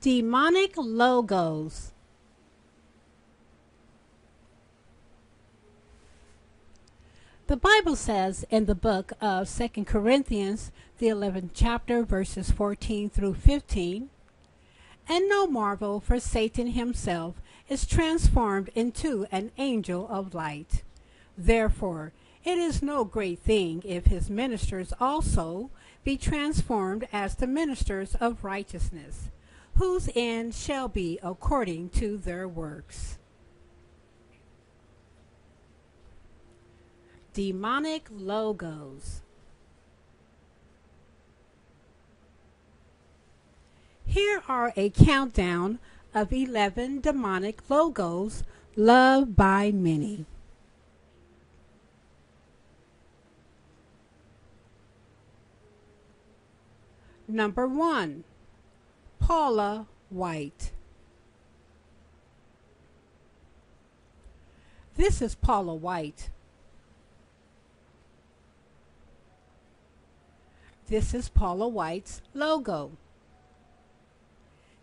Demonic logos. The Bible says in the book of 2 Corinthians, the 11th chapter, verses 14 through 15, "And no marvel, for Satan himself is transformed into an angel of light. Therefore, it is no great thing if his ministers also be transformed as the ministers of righteousness, whose end shall be according to their works." Demonic logos. Here are a countdown of 11 demonic logos loved by many. Number 1, Paula White. This is Paula White. This is Paula White's logo.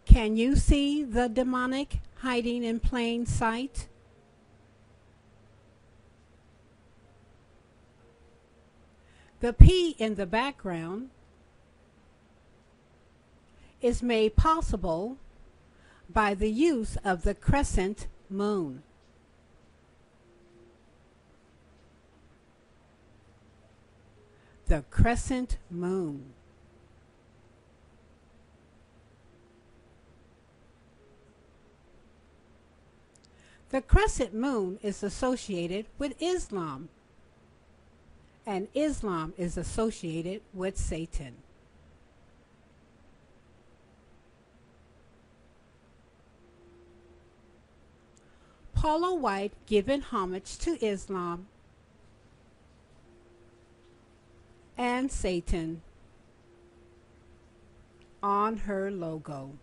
Can you see the demonic hiding in plain sight? The P in the background is made possible by the use of the crescent moon. The crescent moon. The crescent moon is associated with Islam, and Islam is associated with Satan. Paula White giving homage to Islam and Satan on her logo.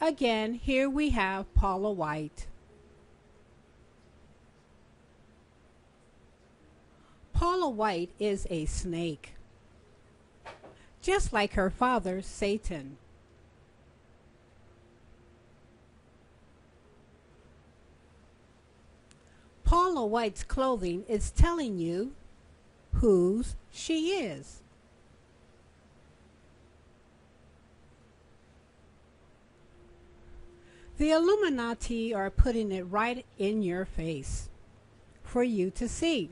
Again, here we have Paula White. Paula White is a snake, just like her father, Satan. Paula White's clothing is telling you whose she is. The Illuminati are putting it right in your face for you to see,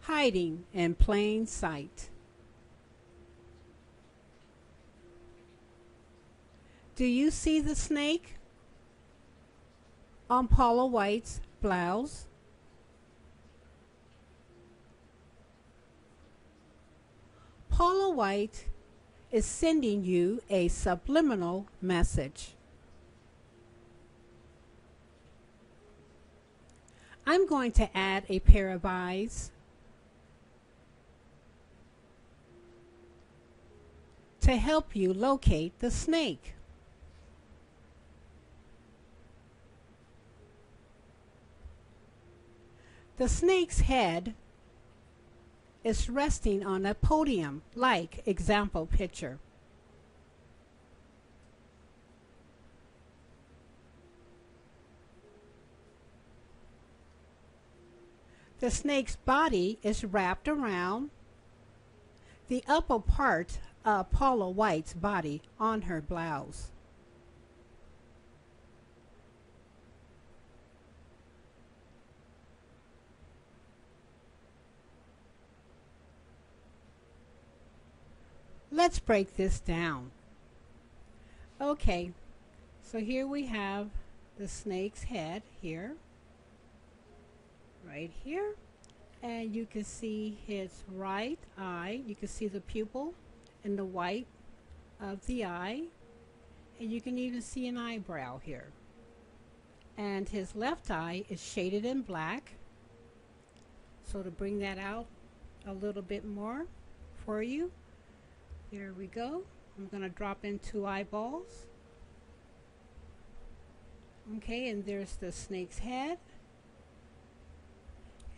hiding in plain sight. Do you see the snake on Paula White's blouse? Paula White is sending you a subliminal message. I'm going to add a pair of eyes to help you locate the snake. The snake's head is resting on a podium, like example picture. The snake's body is wrapped around the upper part of Paula White's body on her blouse. Let's break this down. Okay, so here we have the snake's head here, right here, and you can see his right eye. You can see the pupil and the white of the eye, and you can even see an eyebrow here. And his left eye is shaded in black. So to bring that out a little bit more for you, there we go. I'm going to drop in two eyeballs. Okay, and there's the snake's head.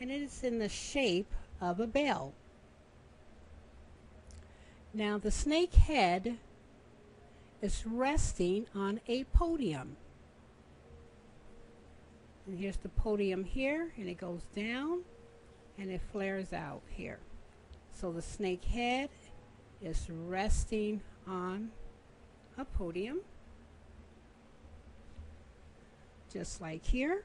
And it is in the shape of a bell. Now the snake head is resting on a podium. And here's the podium here, and it goes down and it flares out here. So the snake head is resting on a podium, just like here.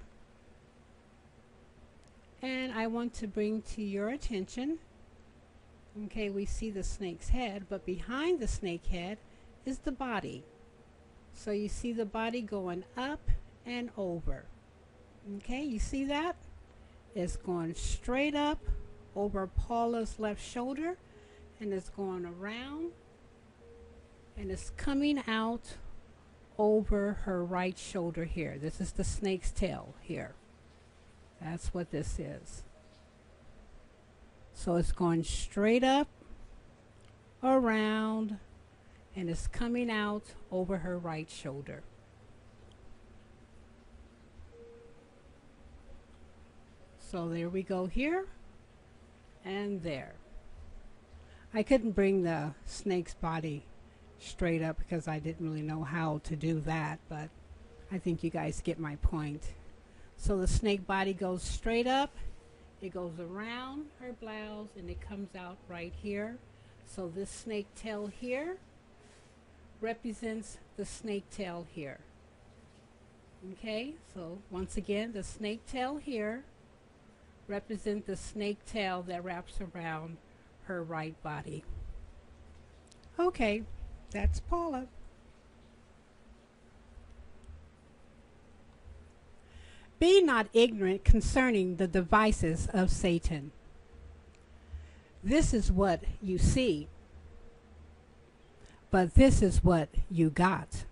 And I want to bring to your attention, okay, we see the snake's head, but behind the snake head is the body. So you see the body going up and over. Okay, you see that? It's going straight up over Paula's left shoulder, and it's going around, and it's coming out over her right shoulder here. This is the snake's tail here. That's what this is. So it's going straight up, around, and it's coming out over her right shoulder. So there we go here and there. I couldn't bring the snake's body straight up because I didn't really know how to do that, but I think you guys get my point. So the snake body goes straight up, it goes around her blouse, and it comes out right here. So this snake tail here represents the snake tail here. Okay, so once again, the snake tail here represents the snake tail that wraps around her right body. Okay, that's Paula. Be not ignorant concerning the devices of Satan. This is what you see, but this is what you got.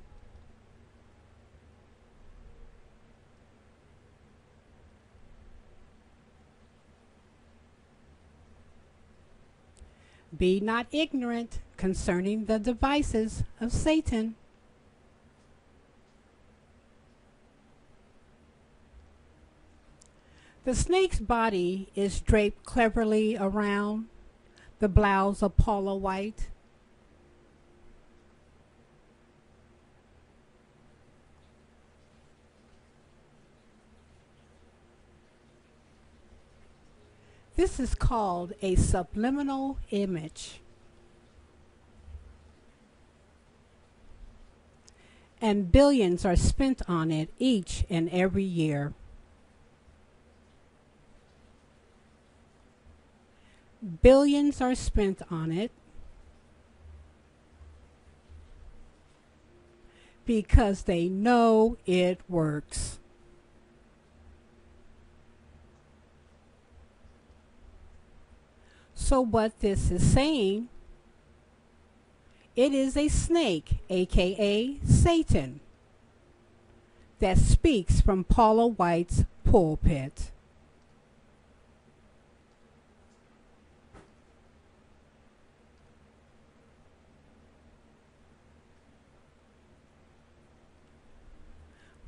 Be not ignorant concerning the devices of Satan. The snake's body is draped cleverly around the blouse of Paula White. This is called a subliminal image. And billions are spent on it each and every year. Billions are spent on it because they know it works. So what this is saying, it is a snake, aka Satan, that speaks from Paula White's pulpit.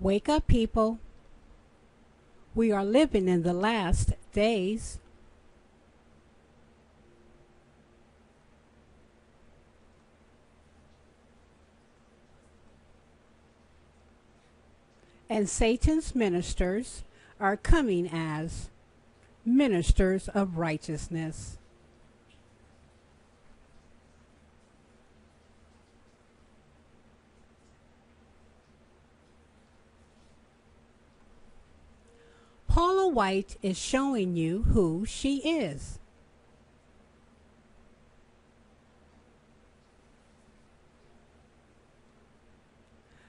Wake up, people. We are living in the last days. And Satan's ministers are coming as ministers of righteousness. Paula White is showing you who she is.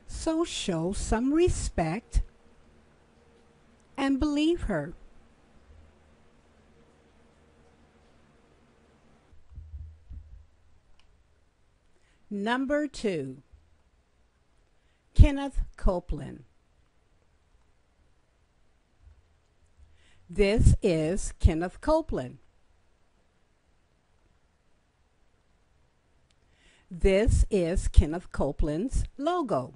So show some respect and believe her. Number 2, Kenneth Copeland. This is Kenneth Copeland. This is Kenneth Copeland's logo.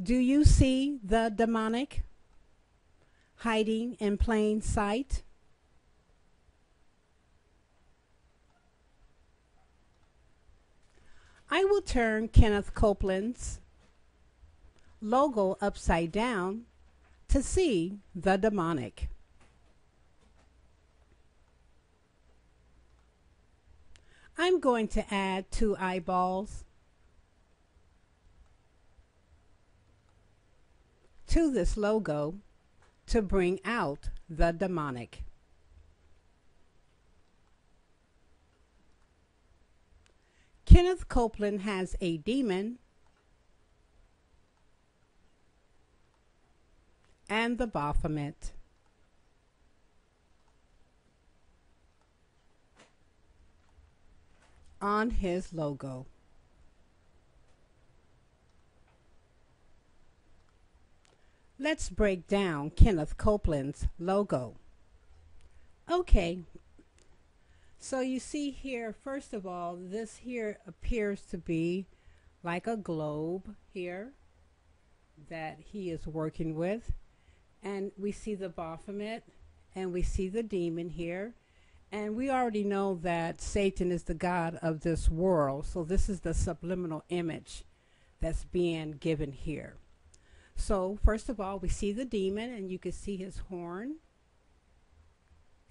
Do you see the demonic hiding in plain sight? you turn Kenneth Copeland's logo upside down to see the demonic. I'm going to add 2 eyeballs to this logo to bring out the demonic. Kenneth Copeland has a demon and the Baphomet. On his logo. Let's break down Kenneth Copeland's logo. Okay, so you see here, first of all, this here appears to be like a globe here that he is working with. And we see the Baphomet, and we see the demon here. And we already know that Satan is the god of this world, so this is the subliminal image that's being given here. So, first of all, we see the demon, and you can see his horn.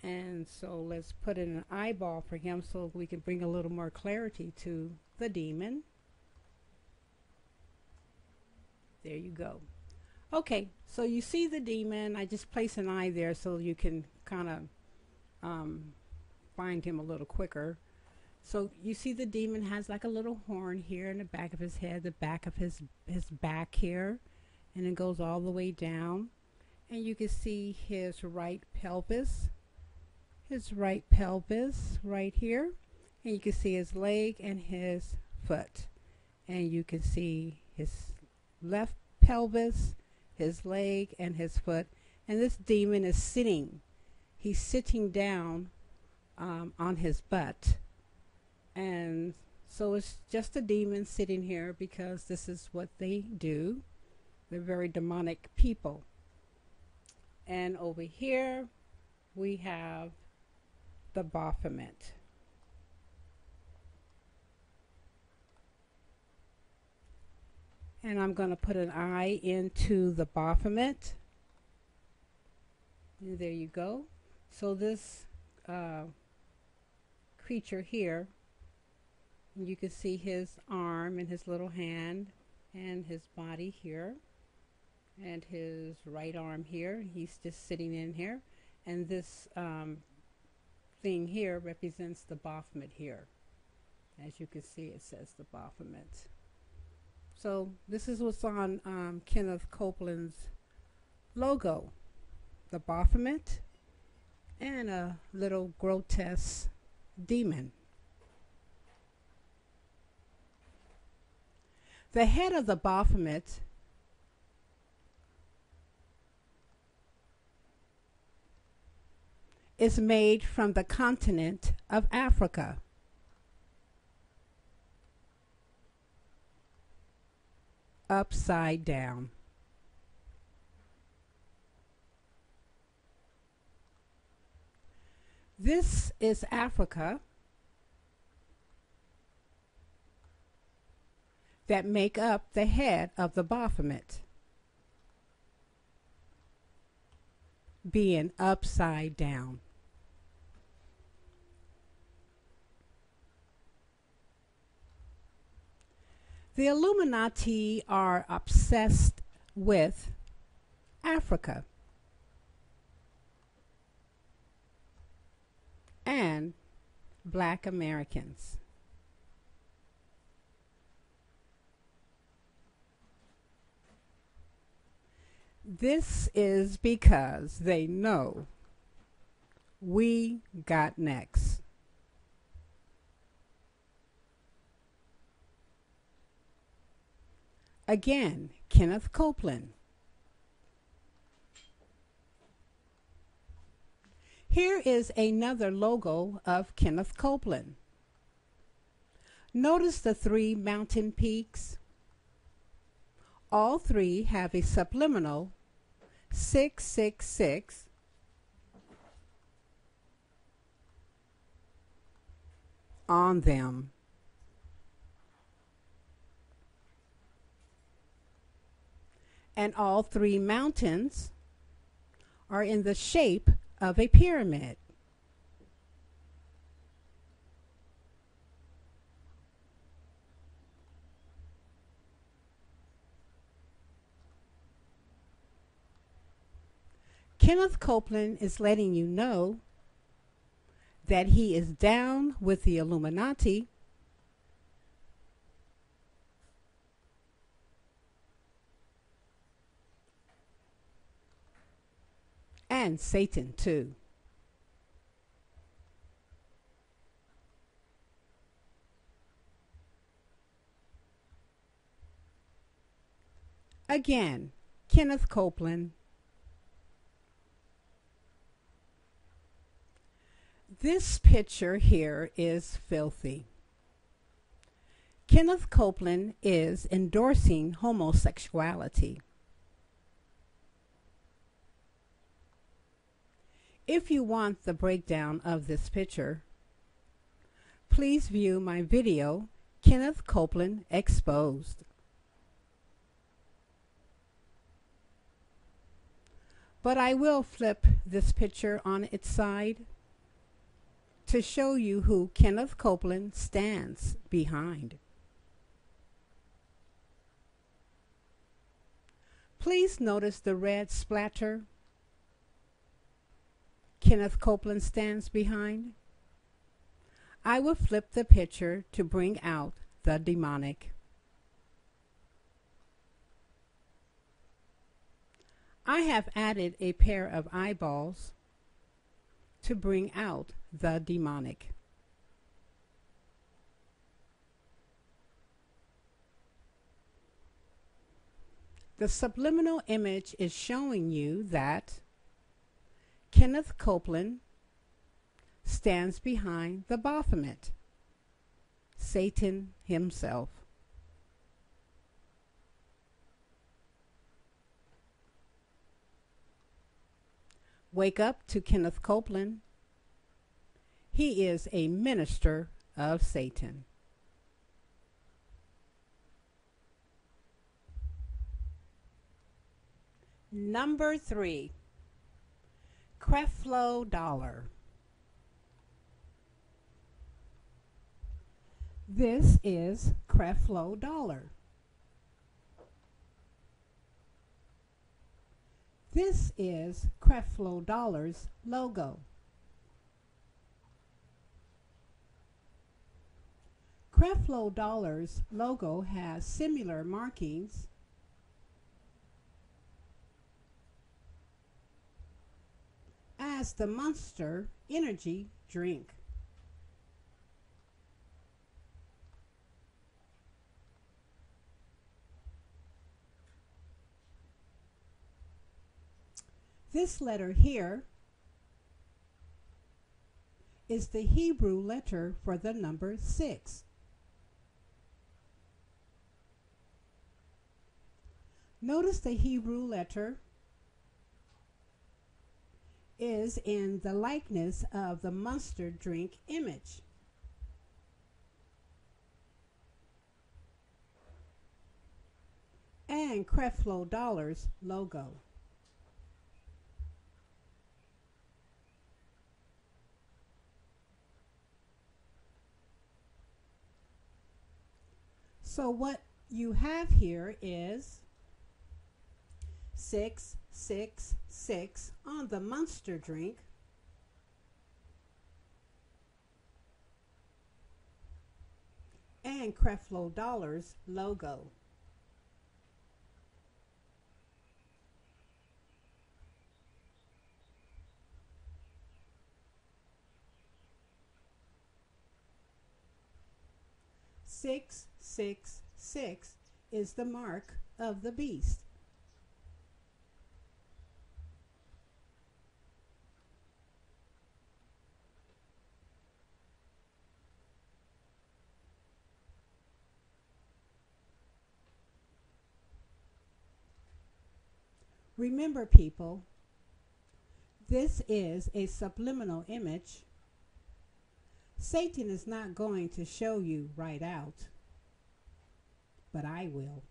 And so let's put in an eyeball for him so we can bring a little more clarity to the demon. There you go. Okay, so you see the demon. I just place an eye there so you can kind of find him a little quicker. So you see the demon has like a little horn here in the back of his head, the back of his back here, and it goes all the way down. And you can see his right pelvis, right here. And you can see his leg and his foot. And you can see his left pelvis, his leg, and his foot. And this demon is sitting. He's sitting down on his butt. And so it's just a demon sitting here because this is what they do. They're very demonic people. And over here we have the Baphomet. And I'm going to put an eye into the Baphomet. And there you go. So this creature here, you can see his arm and his little hand and his body here and his right arm here. He's just sitting in here. And this thing here represents the Baphomet here. As you can see, it says the Baphomet. So this is what's on Kenneth Copeland's logo. The Baphomet and a little grotesque demon. The head of the Baphomet is made from the continent of Africa. Upside down. This is Africa that make up the head of the Baphomet, being upside down. The Illuminati are obsessed with Africa and Black Americans. This is because they know we got next. Again, Kenneth Copeland. Here is another logo of Kenneth Copeland. Notice the 3 mountain peaks. All 3 have a subliminal 666 on them. and all three mountains are in the shape of a pyramid. Kenneth Copeland is letting you know that he is down with the Illuminati, and Satan too. Again, Kenneth Copeland. This picture here is filthy. Kenneth Copeland is endorsing homosexuality. If you want the breakdown of this picture, please view my video, Kenneth Copeland Exposed. But I will flip this picture on its side to show you who Kenneth Copeland stands behind. Please notice the red splatter Kenneth Copeland stands behind. I will flip the picture to bring out the demonic. I have added a pair of eyeballs to bring out the demonic. The subliminal image is showing you that Kenneth Copeland stands behind the Baphomet, Satan himself. Wake up to Kenneth Copeland. He is a minister of Satan. Number 3, Creflo Dollar. This is Creflo Dollar. This is Creflo Dollar's logo. Creflo Dollar's logo has similar markings as the Monster Energy drink. This letter here is the Hebrew letter for the number 6. Notice the Hebrew letter is in the likeness of the monster drink image. And Creflo Dollar's logo. So what you have here is 666 on the monster drink, and Creflo Dollar's logo. Six, six, six is the mark of the beast. Remember, people, this is a subliminal image. Satan is not going to show you right out, but I will.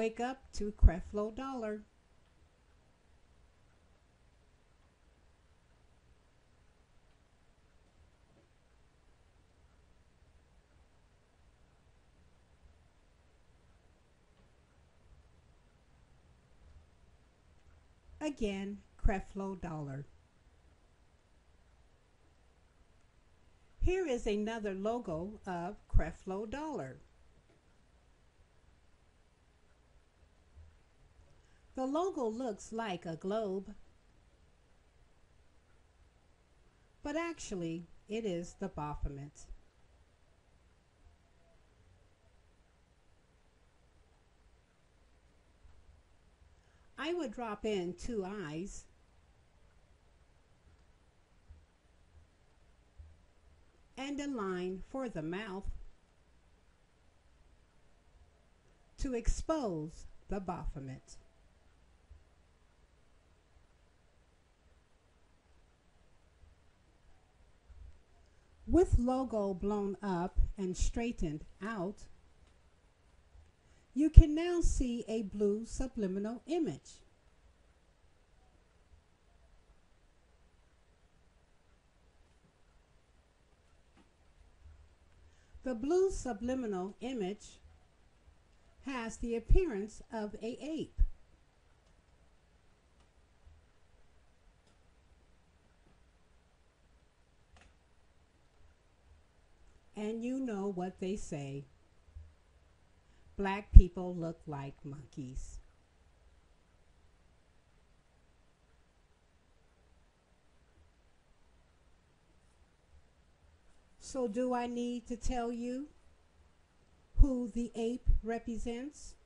wake up to Creflo Dollar. Again, Creflo Dollar. Here is another logo of Creflo Dollar. The logo looks like a globe, but actually it is the Baphomet. I would drop in two eyes and a line for the mouth to expose the Baphomet. With logo blown up and straightened out, you can now see a blue subliminal image. The blue subliminal image has the appearance of an ape. And you know what they say. Black people look like monkeys. So do I need to tell you who the ape represents?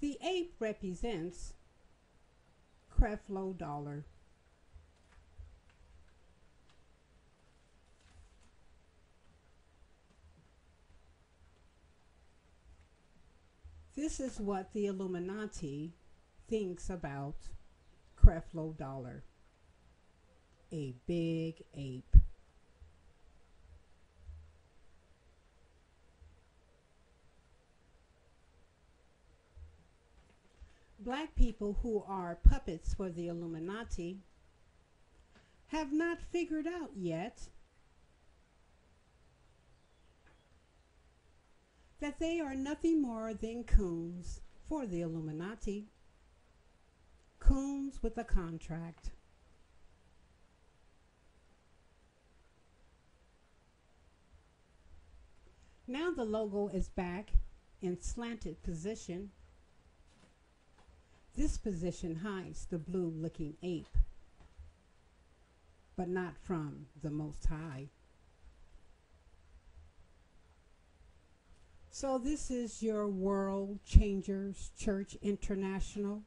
The ape represents Creflo Dollar. This is what the Illuminati thinks about Creflo Dollar, a big ape. Black people who are puppets for the Illuminati have not figured out yet that they are nothing more than coons for the Illuminati. Coons with a contract. Now the logo is back in slanted position. This position hides the blue looking ape, but not from the Most High. So this is your World Changers Church International,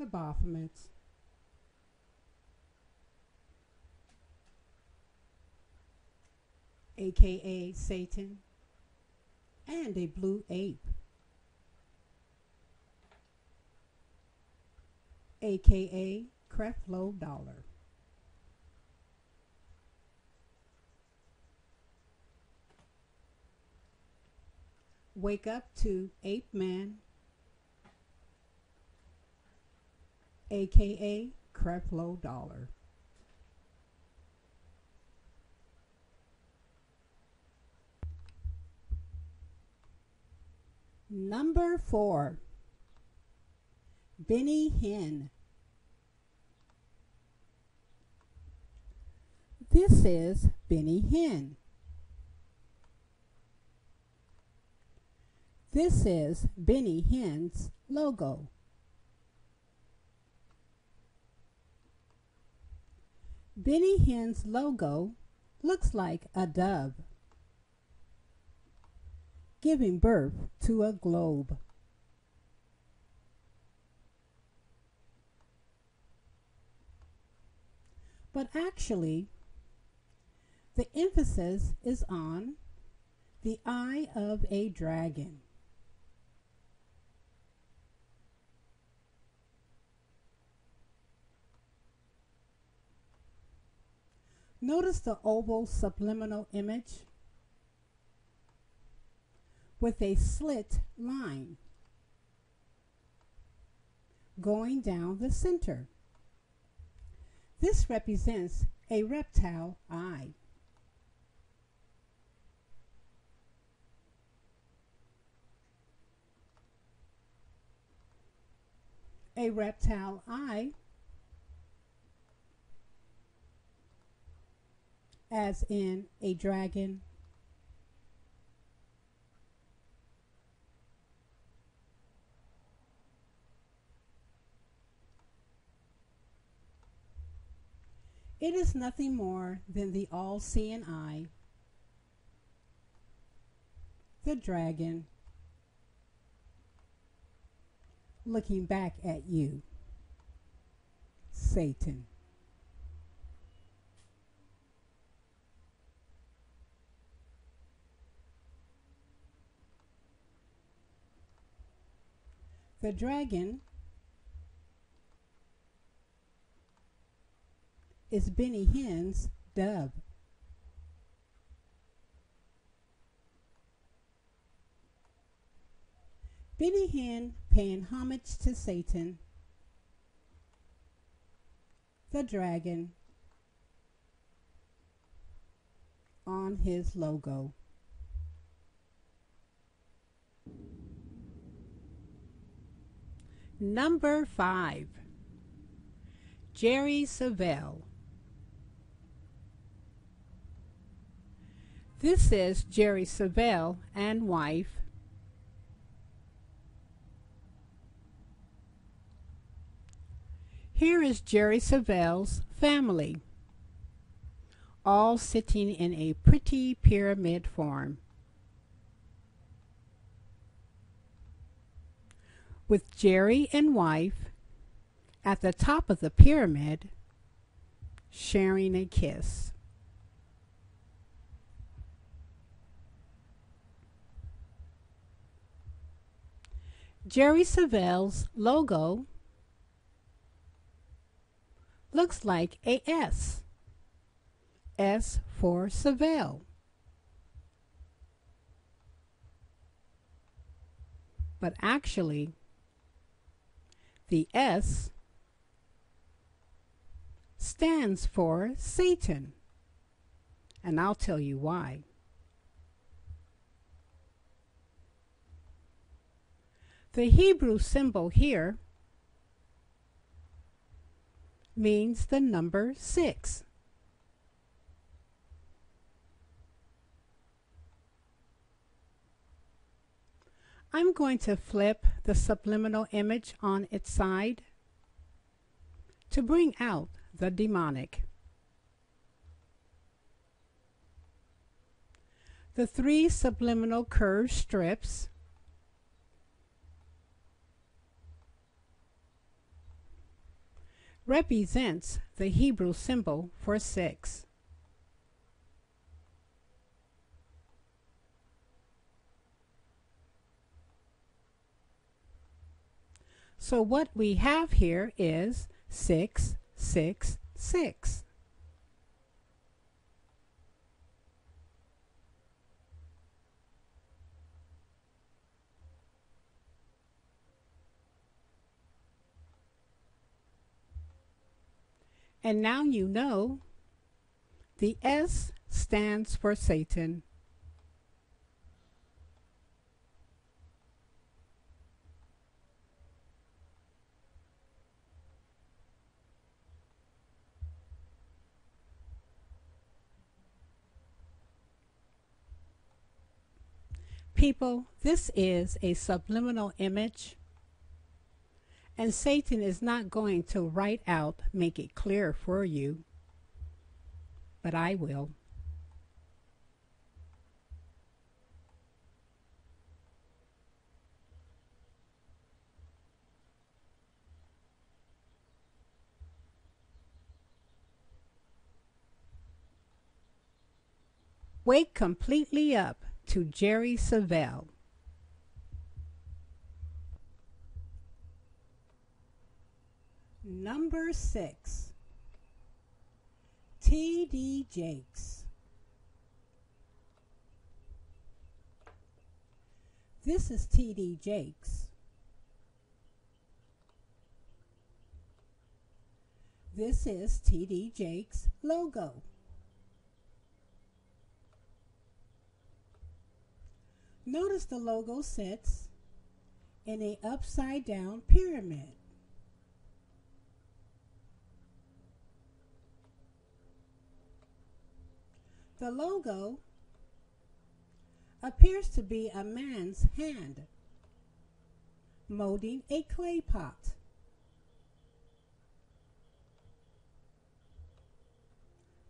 the Baphomet. AKA Satan and a blue ape. AKA Creflo Dollar. Wake up to Ape Man, AKA Creflo Dollar. Number 4, Benny Hinn. This is Benny Hinn. This is Benny Hinn's logo. Benny Hinn's logo looks like a dove giving birth to a globe. But actually, the emphasis is on the eye of a dragon. Notice the oval subliminal image with a slit line going down the center. This represents a reptile eye. A reptile eye, as in a dragon, it is nothing more than the all-seeing eye, the dragon, looking back at you, Satan. The dragon is Benny Hinn's dove. Benny Hinn paying homage to Satan, the dragon, on his logo. Number 5, Jerry Savelle. This is Jerry Savelle and wife, here is Jerry Savelle's family, all sitting in a pretty pyramid form, with Jerry and wife at the top of the pyramid sharing a kiss. Jerry Savelle's logo looks like a S. S for Savelle. But actually, the S stands for Satan, and I'll tell you why. The Hebrew symbol here means the number 6. I'm going to flip the subliminal image on its side to bring out the demonic. The 3 subliminal curved strips represents the Hebrew symbol for 6. So what we have here is 666. And now you know the S stands for Satan. People, this is a subliminal image, and Satan is not going to right out make it clear for you, but I will. Wake completely up to Jerry Savelle. Number 6, T.D. Jakes. This is T.D. Jakes. This is T.D. Jakes' logo. Notice the logo sits in an upside-down pyramid. The logo appears to be a man's hand molding a clay pot.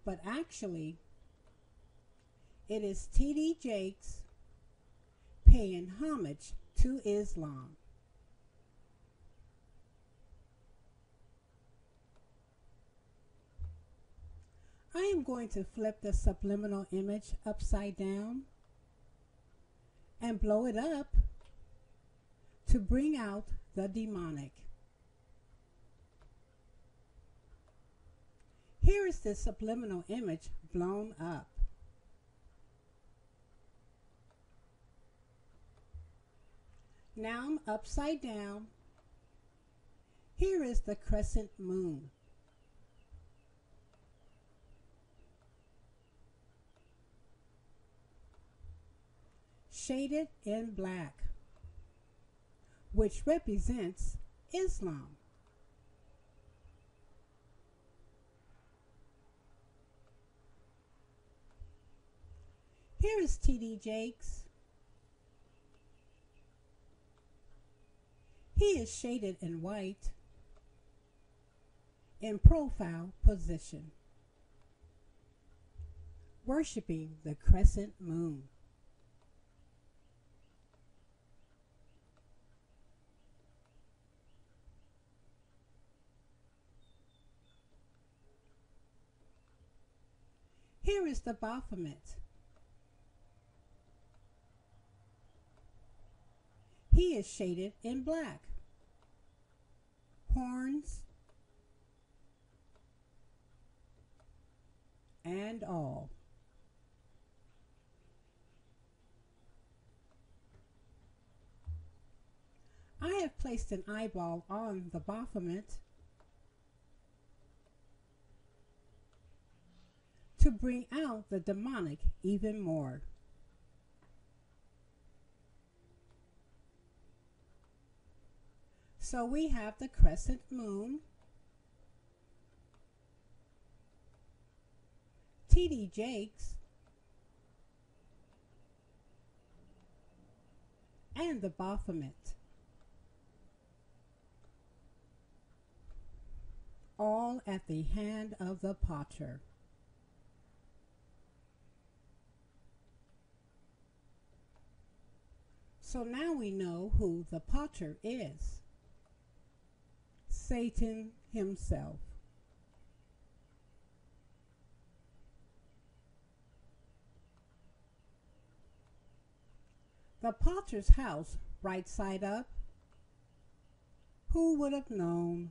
But actually, it is T.D. Jakes paying homage to Islam. I am going to flip the subliminal image upside down and blow it up to bring out the demonic. Here is the subliminal image blown up. Now I'm upside down. Here is the crescent moon. Shaded in black, which represents Islam. Here is T.D. Jakes. He is shaded in white in profile position, worshiping the crescent moon. Here is the Baphomet. He is shaded in black. Horns and all. I have placed an eyeball on the Baphomet to bring out the demonic even more. So we have the crescent moon, T.D. Jakes, and the Baphomet, all at the hand of the potter. So now we know who the potter is. Satan himself. The Potter's House, right side up. Who would have known?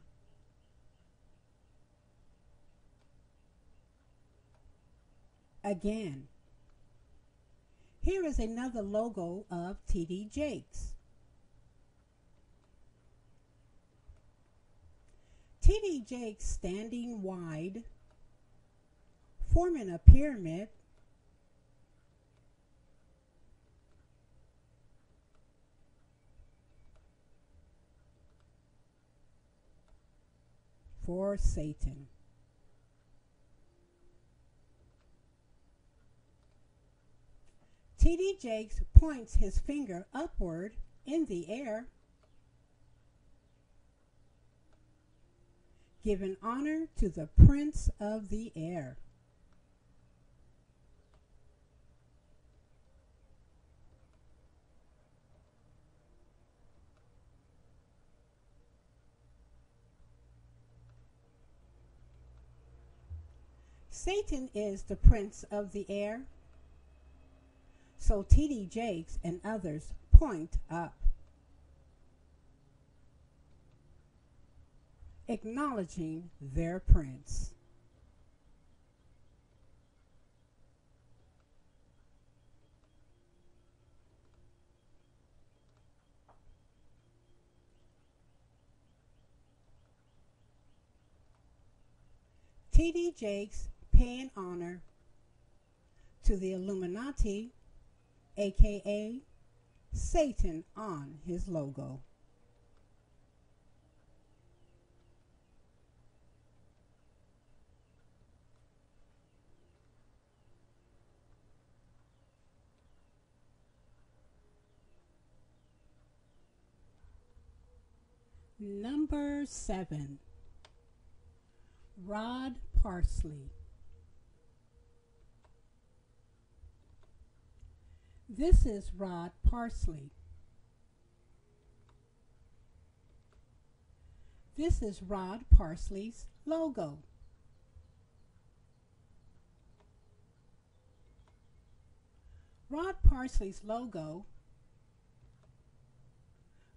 Again, here is another logo of T.D. Jakes. T.D. Jakes standing wide, forming a pyramid, for Satan. T.D. Jakes points his finger upward in the air, giving honor to the Prince of the Air. Satan is the Prince of the Air, so T.D. Jakes and others point up, acknowledging their prince. T.D. Jakes paying honor to the Illuminati, a.k.a. Satan, on his logo. Number 7, Rod Parsley. This is Rod Parsley. This is Rod Parsley's logo. Rod Parsley's logo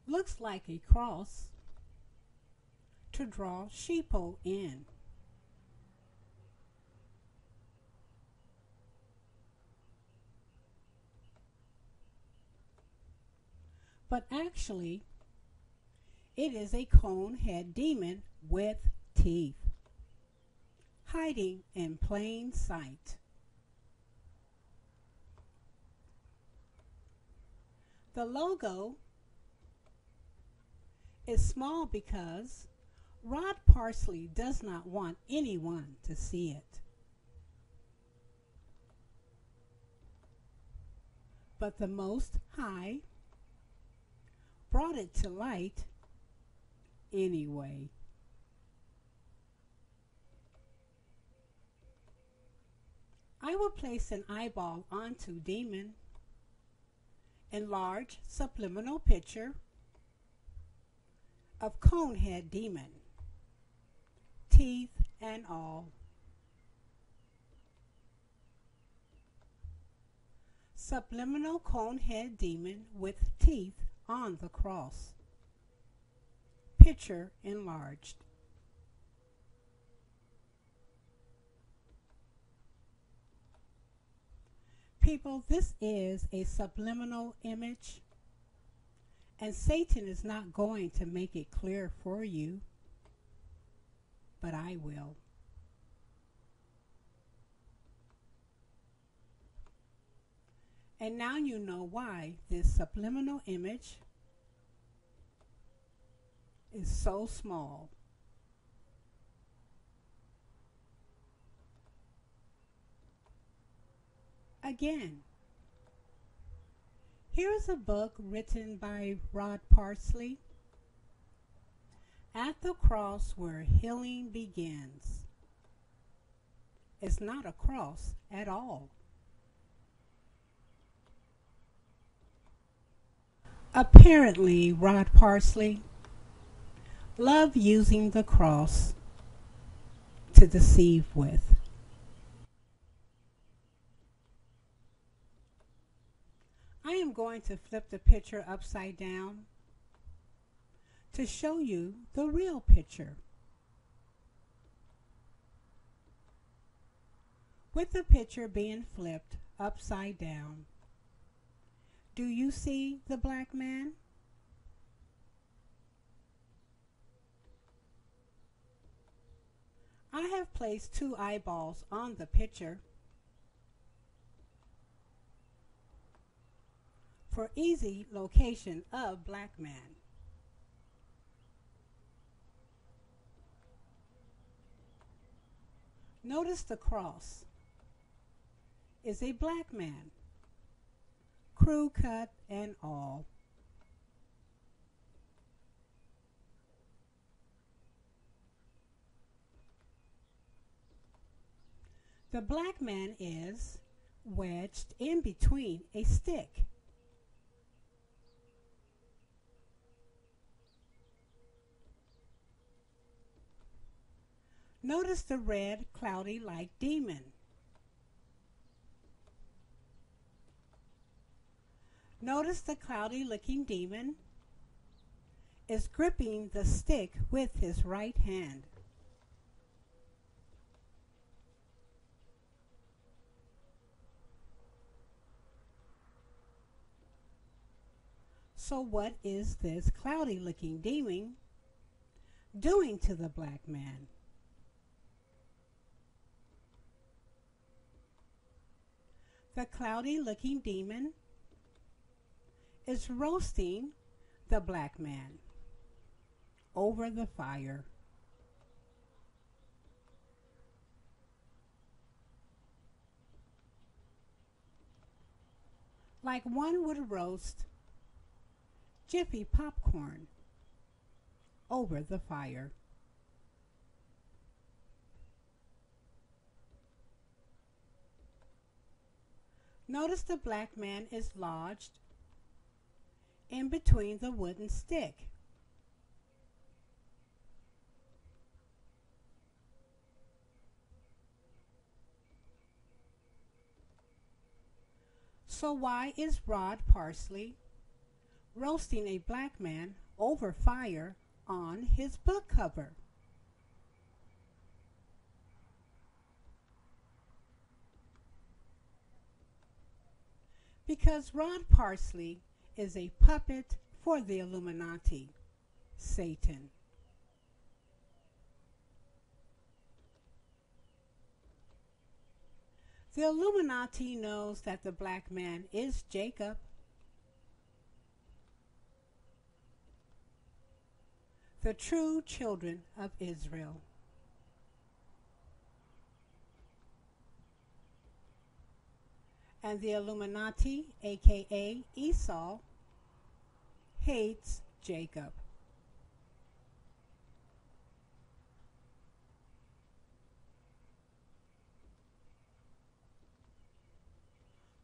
looks like a cross to draw sheeple in. But actually, it is a cone-head demon with teeth, hiding in plain sight. The logo is small because Rod Parsley does not want anyone to see it. But the Most High brought it to light anyway. I will place an eyeball onto demon in large subliminal picture of conehead demon, teeth and all. Subliminal conehead demon with teeth on the cross. Picture enlarged. People, this is a subliminal image, and Satan is not going to make it clear for you, but I will. And now you know why this subliminal image is so small. Again, here is a book written by Rod Parsley, At the Cross Where Healing Begins. It's not a cross at all. Apparently, Rod Parsley loved using the cross to deceive with. I am going to flip the picture upside down to show you the real picture. With the picture being flipped upside down, do you see the black man? I have placed two eyeballs on the picture for easy location of black man. Notice the cross is a black man, crew cut and all. The black man is wedged in between a stick. Notice the red, cloudy-like demon. Notice the cloudy-looking demon is gripping the stick with his right hand. So what is this cloudy-looking demon doing to the black man? the cloudy-looking demon, is roasting the black man over the fire. Like one would roast Jiffy popcorn over the fire. Notice the black man is lodged in between the wooden stick. So why is Rod Parsley roasting a black man over fire on his book cover? Because Rod Parsley is a puppet for the Illuminati, Satan. The Illuminati knows that the black man is Jacob, the true children of Israel. And the Illuminati, aka Esau, hates Jacob.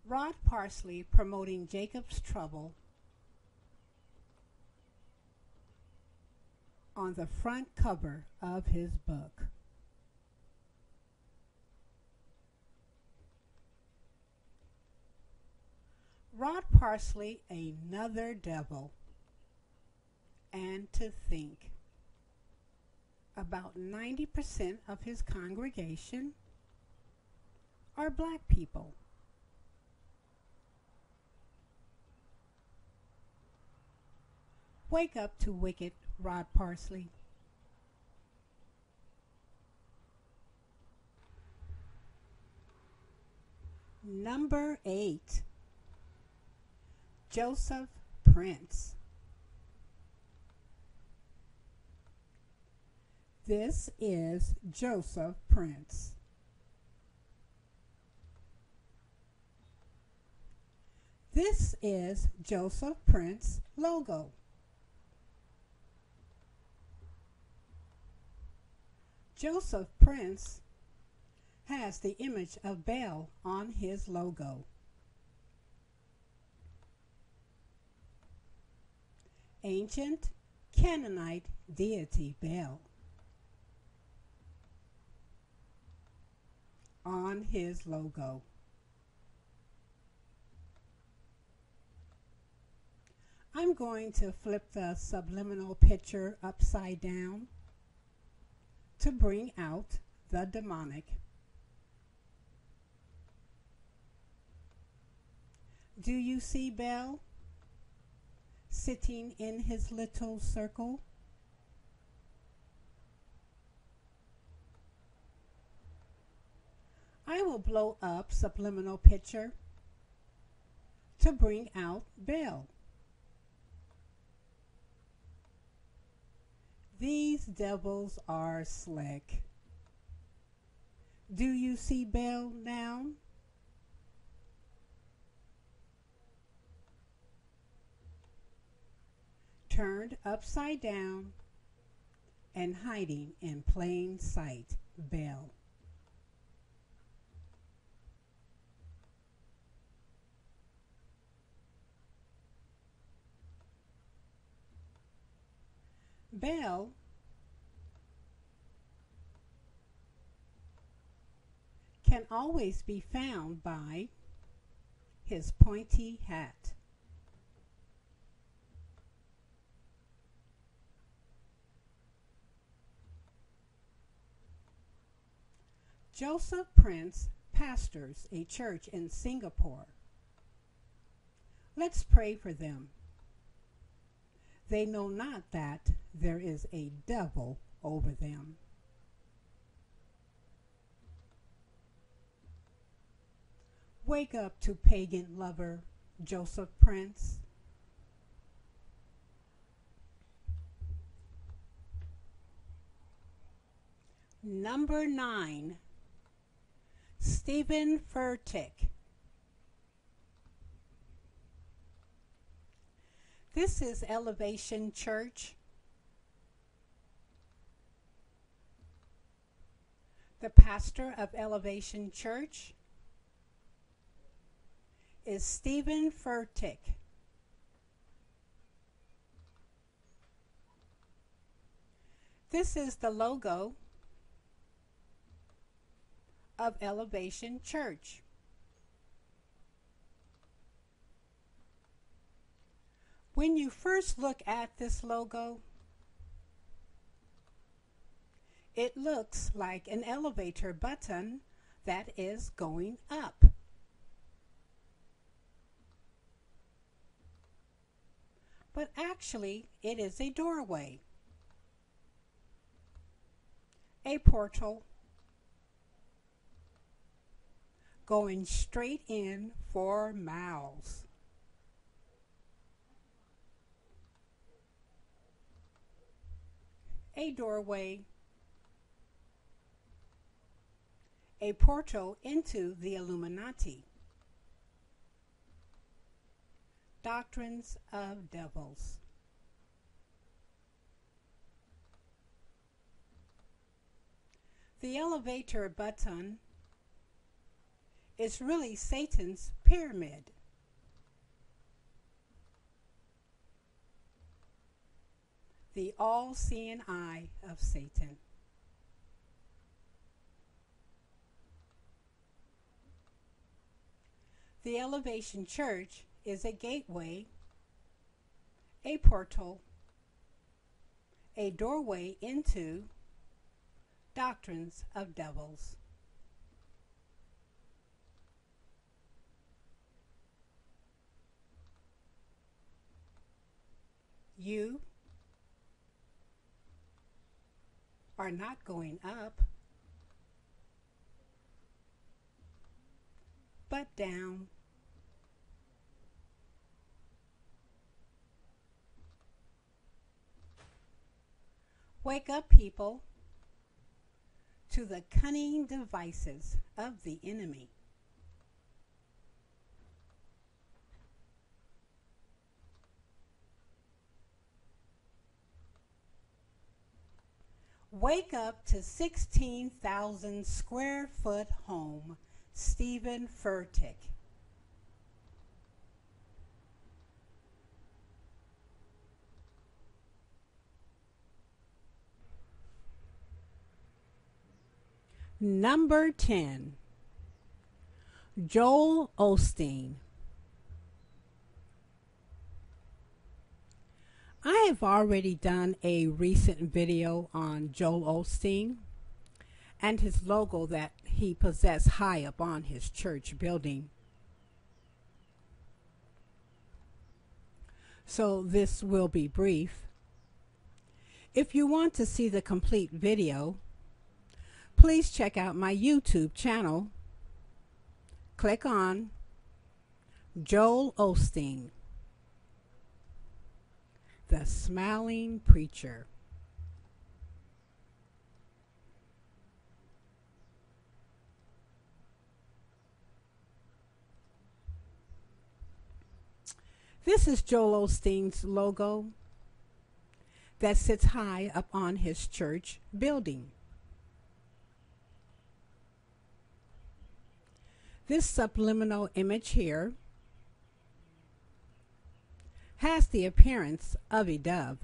Rod Parsley promoting Jacob's trouble on the front cover of his book. Rod Parsley, another devil. And to think, about 90% of his congregation are black people. Wake up to wicked Rod Parsley. Number 8. Joseph Prince. This is Joseph Prince. This is Joseph Prince logo. Joseph Prince has the image of Baal on his logo. Ancient Canaanite deity Baal on his logo. I'm going to flip the subliminal picture upside down to bring out the demonic. Do you see Baal sitting in his little circle? I will blow up subliminal picture to bring out Baal. These devils are slick. Do you see Baal now? Turned upside down and hiding in plain sight, Baal. Baal can always be found by his pointy hat. Joseph Prince pastors a church in Singapore. Let's pray for them. They know not that there is a devil over them. Wake up to pagan lover Joseph Prince. Number 9, Stephen Furtick. This is Elevation Church. The pastor of Elevation Church is Stephen Furtick. This is the logo of Elevation Church. When you first look at this logo, it looks like an elevator button that is going up. But actually, it is a doorway, a portal, going straight in for miles. A doorway, a portal into the Illuminati, doctrines of devils. The elevator button is really Satan's pyramid. The all-seeing eye of Satan. The Elevation Church is a gateway, a portal, a doorway into doctrines of devils. You are not going up, but down. Wake up, people, to the cunning devices of the enemy. Wake up to 16,000 square foot home, Stephen Furtick. Number 10, Joel Osteen. I have already done a recent video on Joel Osteen and his logo that he possessed high up on his church building. So this will be brief. If you want to see the complete video, please check out my YouTube channel. Click on Joel Osteen, the Smiling Preacher. This is Joel Osteen's logo that sits high up on his church building. This subliminal image here has the appearance of a dove.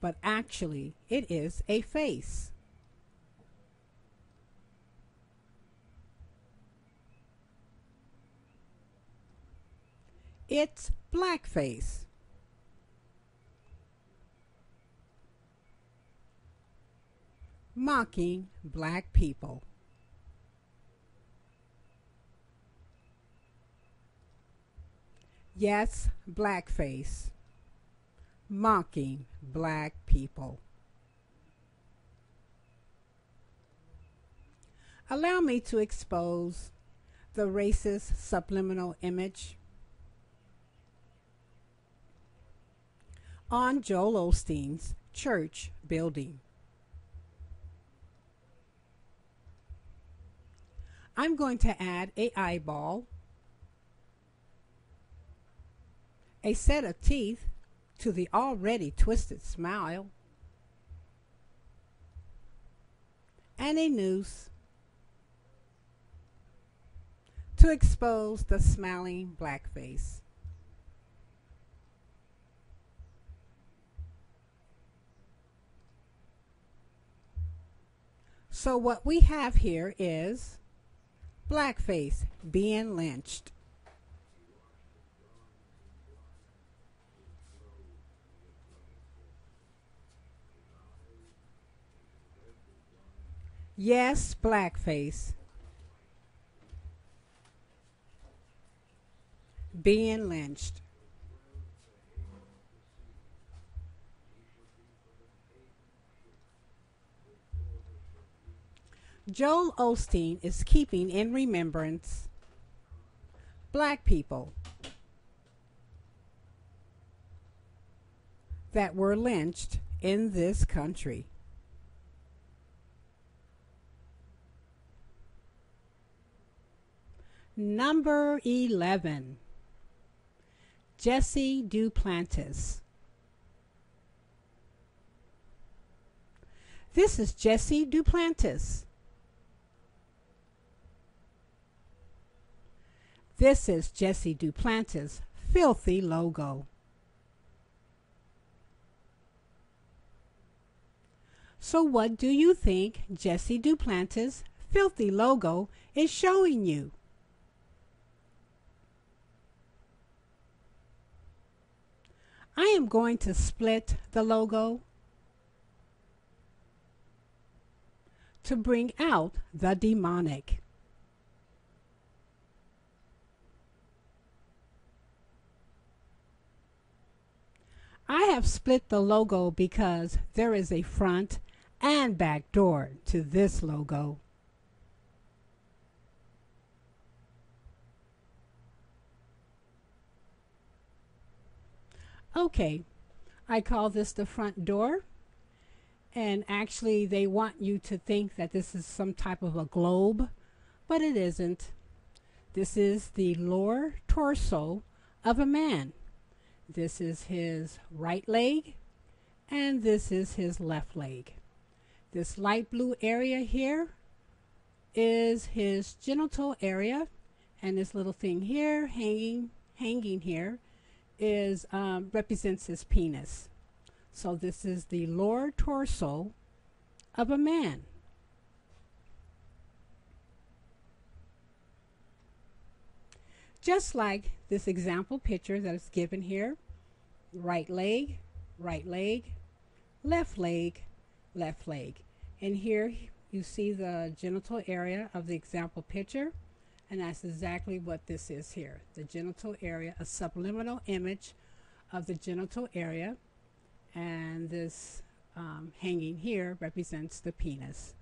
But actually, it is a face. It's blackface. Mocking black people. Yes, blackface, mocking black people. Allow me to expose the racist subliminal image on Joel Osteen's church building. I'm going to add an eyeball, a set of teeth to the already twisted smile, and a noose to expose the smiling blackface. So what we have here is blackface being lynched. Yes, blackface being lynched. Joel Osteen is keeping in remembrance black people that were lynched in this country. Number 11, Jesse Duplantis. This is Jesse Duplantis. This is Jesse Duplantis' filthy logo. So what do you think Jesse Duplantis' filthy logo is showing you? I am going to split the logo to bring out the demonic. I have split the logo because there is a front and back door to this logo. Okay, I call this the front door, and actually they want you to think that this is some type of a globe, but it isn't. This is the lower torso of a man. This is his right leg, and this is his left leg. This light blue area here is his genital area, and this little thing here hanging here is represents his penis. So this is the lower torso of a man. Just like this example picture that is given here, right leg, left leg, left leg. And here you see the genital area of the example picture. And that's exactly what this is here, the genital area, a subliminal image of the genital area. And this hanging here represents the penis.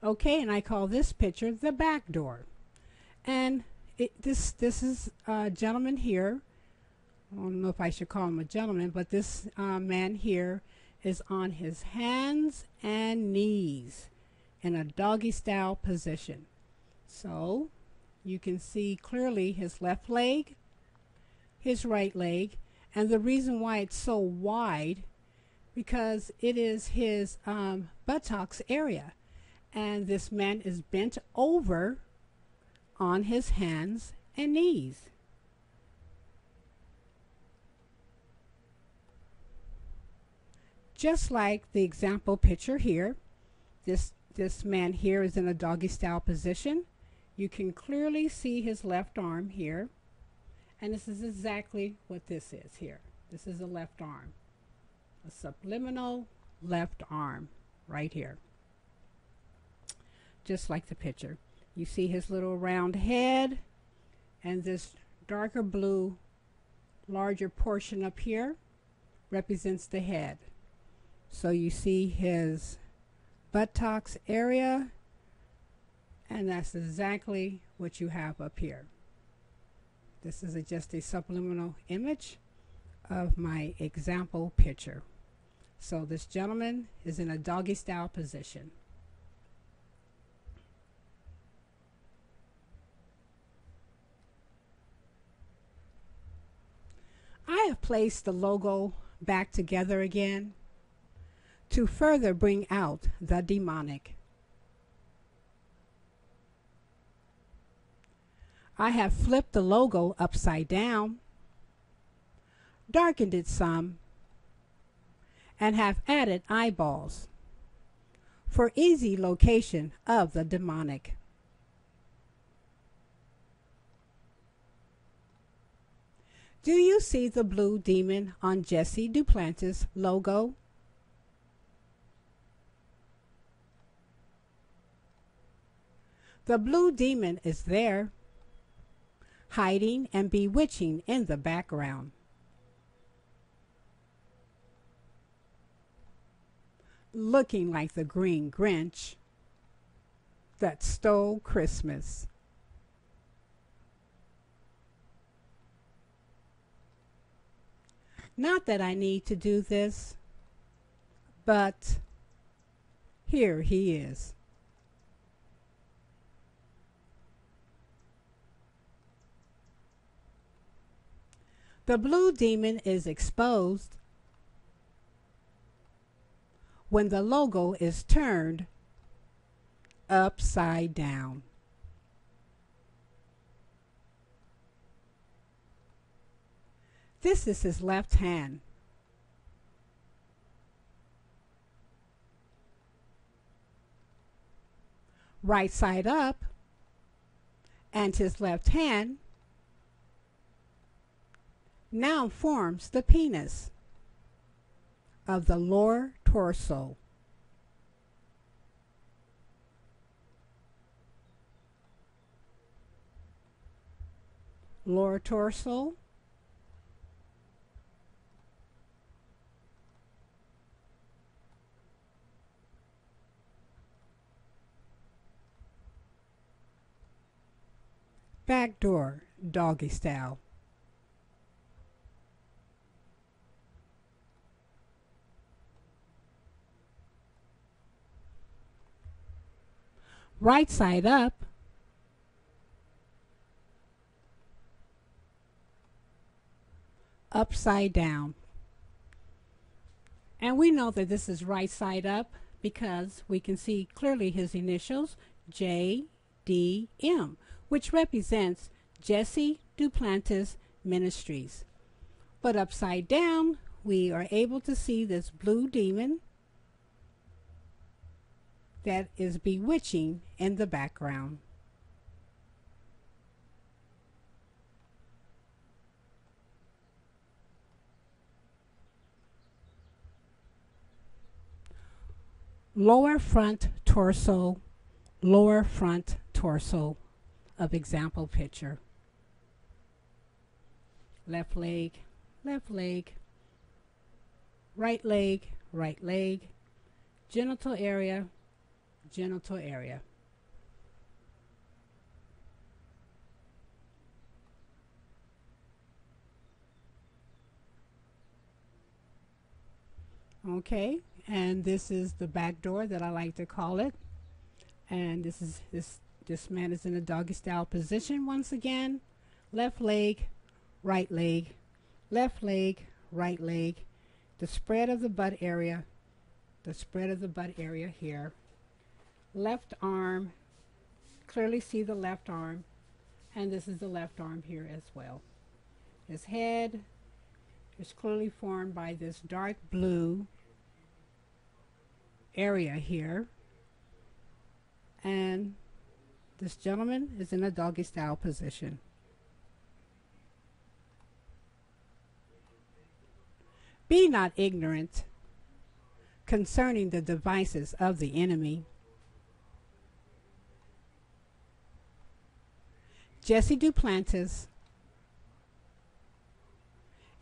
Okay, and I call this picture the back door. And this is a gentleman here. I don't know if I should call him a gentleman, but this man here is on his hands and knees in a doggy style position. So you can see clearly his left leg, his right leg, and the reason why it's so wide because it is his buttocks area, and this man is bent over on his hands and knees. Just like the example picture here, this man here is in a doggy style position. You can clearly see his left arm here, and this is exactly what this is here. This is a left arm, a subliminal left arm right here. Just like the picture, you see his little round head and this darker blue larger portion up here represents the head. So you see his buttocks area, and that's exactly what you have up here. This is just a subliminal image of my example picture. So this gentleman is in a doggy style position. I have placed the logo back together again to further bring out the demonic. I have flipped the logo upside down, darkened it some, and have added eyeballs for easy location of the demonic. Do you see the blue demon on Jesse Duplantis' logo? The blue demon is there, hiding and bewitching in the background. Looking like the Green Grinch that stole Christmas. Not that I need to do this, but here he is. The blue demon is exposed when the logo is turned upside down. This is his left hand. Right side up, and his left hand now forms the penis of the lower torso. Lower torso. Back door, doggy style. Right side up, upside down. And we know that this is right side up because we can see clearly his initials, JDM, which represents Jesse Duplantis Ministries. But upside down, we are able to see this blue demon that is bewitching in the background. Lower front torso, lower front torso of example picture. Left leg, right leg, right leg, genital area, genital area. Okay, and this is the back door that I like to call it. And this man is in a doggy style position once again. Left leg, right leg, left leg, right leg. The spread of the butt area, the spread of the butt area here. Left arm, clearly see the left arm, and this is the left arm here as well. His head is clearly formed by this dark blue area here, and this gentleman is in a doggy style position. Be not ignorant concerning the devices of the enemy. Jesse Duplantis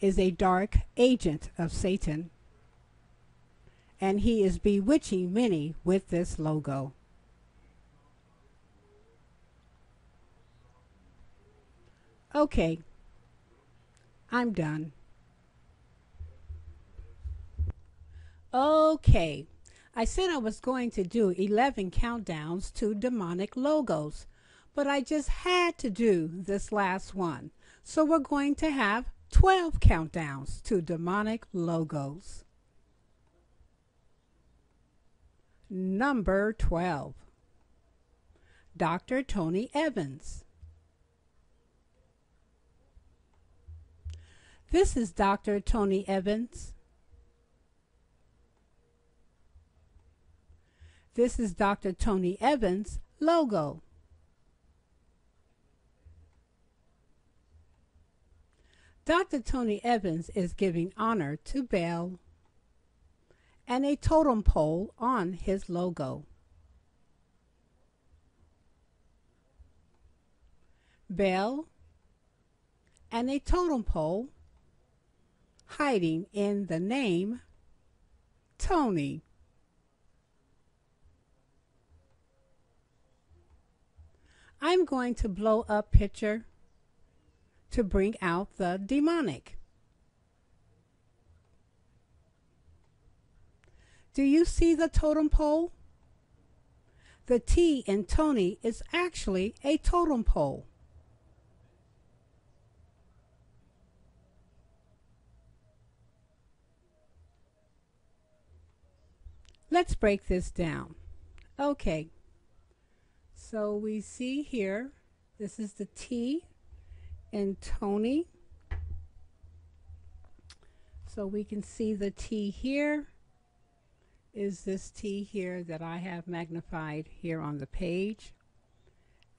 is a dark agent of Satan, and he is bewitching many with this logo. Okay, I'm done. Okay, I said I was going to do 11 countdowns to demonic logos, but I just had to do this last one. So we're going to have 12 countdowns to demonic logos. Number 12, Dr. Tony Evans. This is Dr. Tony Evans. This is Dr. Tony Evans' logo. Dr. Tony Evans is giving honor to Baal and a totem pole on his logo. Baal and a totem pole hiding in the name Tony. I'm going to blow up picture to bring out the demonic. Do you see the totem pole? The T in Tony is actually a totem pole. Let's break this down. Okay, so we see here, this is the T in Tony. So we can see the T here is this T here that I have magnified here on the page.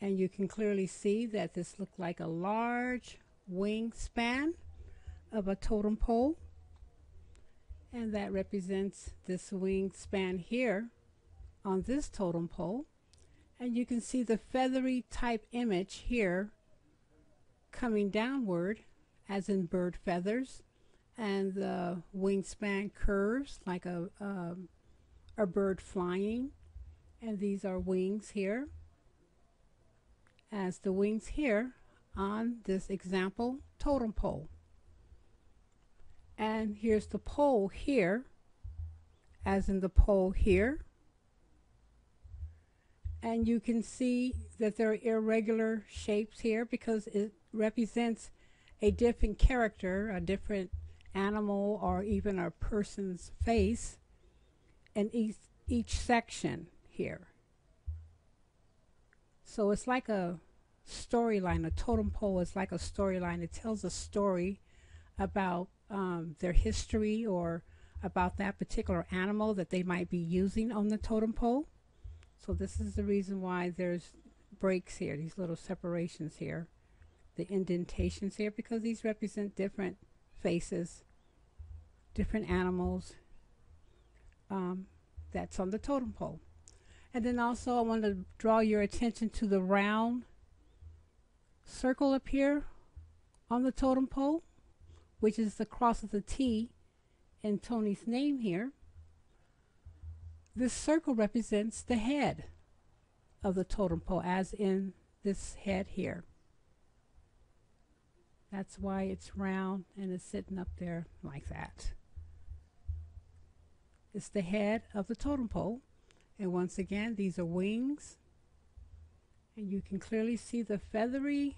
And you can clearly see that this looked like a large wingspan of a totem pole. And that represents this wingspan here on this totem pole. And you can see the feathery type image here coming downward as in bird feathers, and the wingspan curves like a bird flying, and these are wings here as the wings here on this example totem pole. And here's the pole here, as in the pole here. And you can see that there are irregular shapes here because it represents a different character, a different animal, or even a person's face in each section here. So it's like a storyline. A totem pole is like a storyline. It tells a story about their history or about that particular animal that they might be using on the totem pole. So this is the reason why there's breaks here, these little separations here, the indentations here, because these represent different faces, different animals that's on the totem pole. And then also I want to draw your attention to the round circle up here on the totem pole, which is the cross of the T in Tony's name here. This circle represents the head of the totem pole, as in this head here. That's why it's round and it's sitting up there like that. It's the head of the totem pole. And once again, these are wings. And you can clearly see the feathery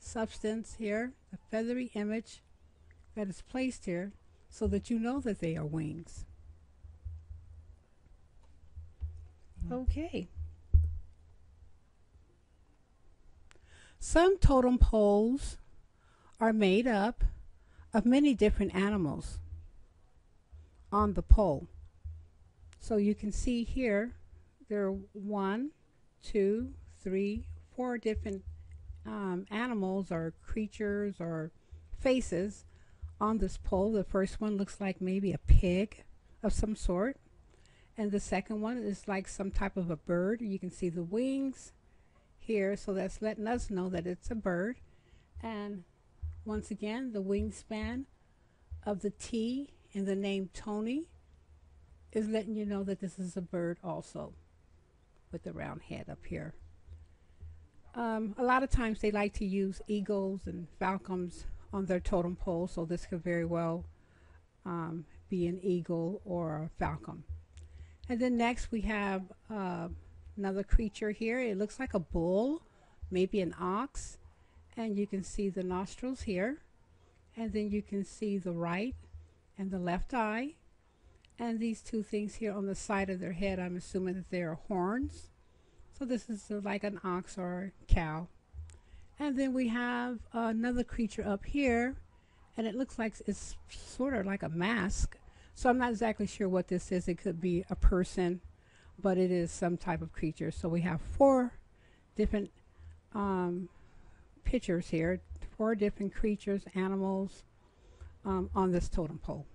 substance here, the feathery image that is placed here so that you know that they are wings. Okay. Some totem poles are made up of many different animals on the pole. So you can see here there are 4 different animals or creatures or faces on this pole. The first one looks like maybe a pig of some sort, and the second one is like some type of a bird. You can see the wings here, so that's letting us know that it's a bird. And once again, the wingspan of the T in the name Tony is letting you know that this is a bird also with the round head up here. A lot of times they like to use eagles and falcons on their totem pole, so this could very well be an eagle or a falcon. And then next we have another creature here. It looks like a bull, maybe an ox, and you can see the nostrils here, and then you can see the right and the left eye, and these two things here on the side of their head. I'm assuming that they are horns, so this is like an ox or a cow. And then we have another creature up here, and it looks like it's sort of like a mask, so I'm not exactly sure what this is. It could be a person, but it is some type of creature. So we have four different pictures here, four different creatures, animals on this totem pole.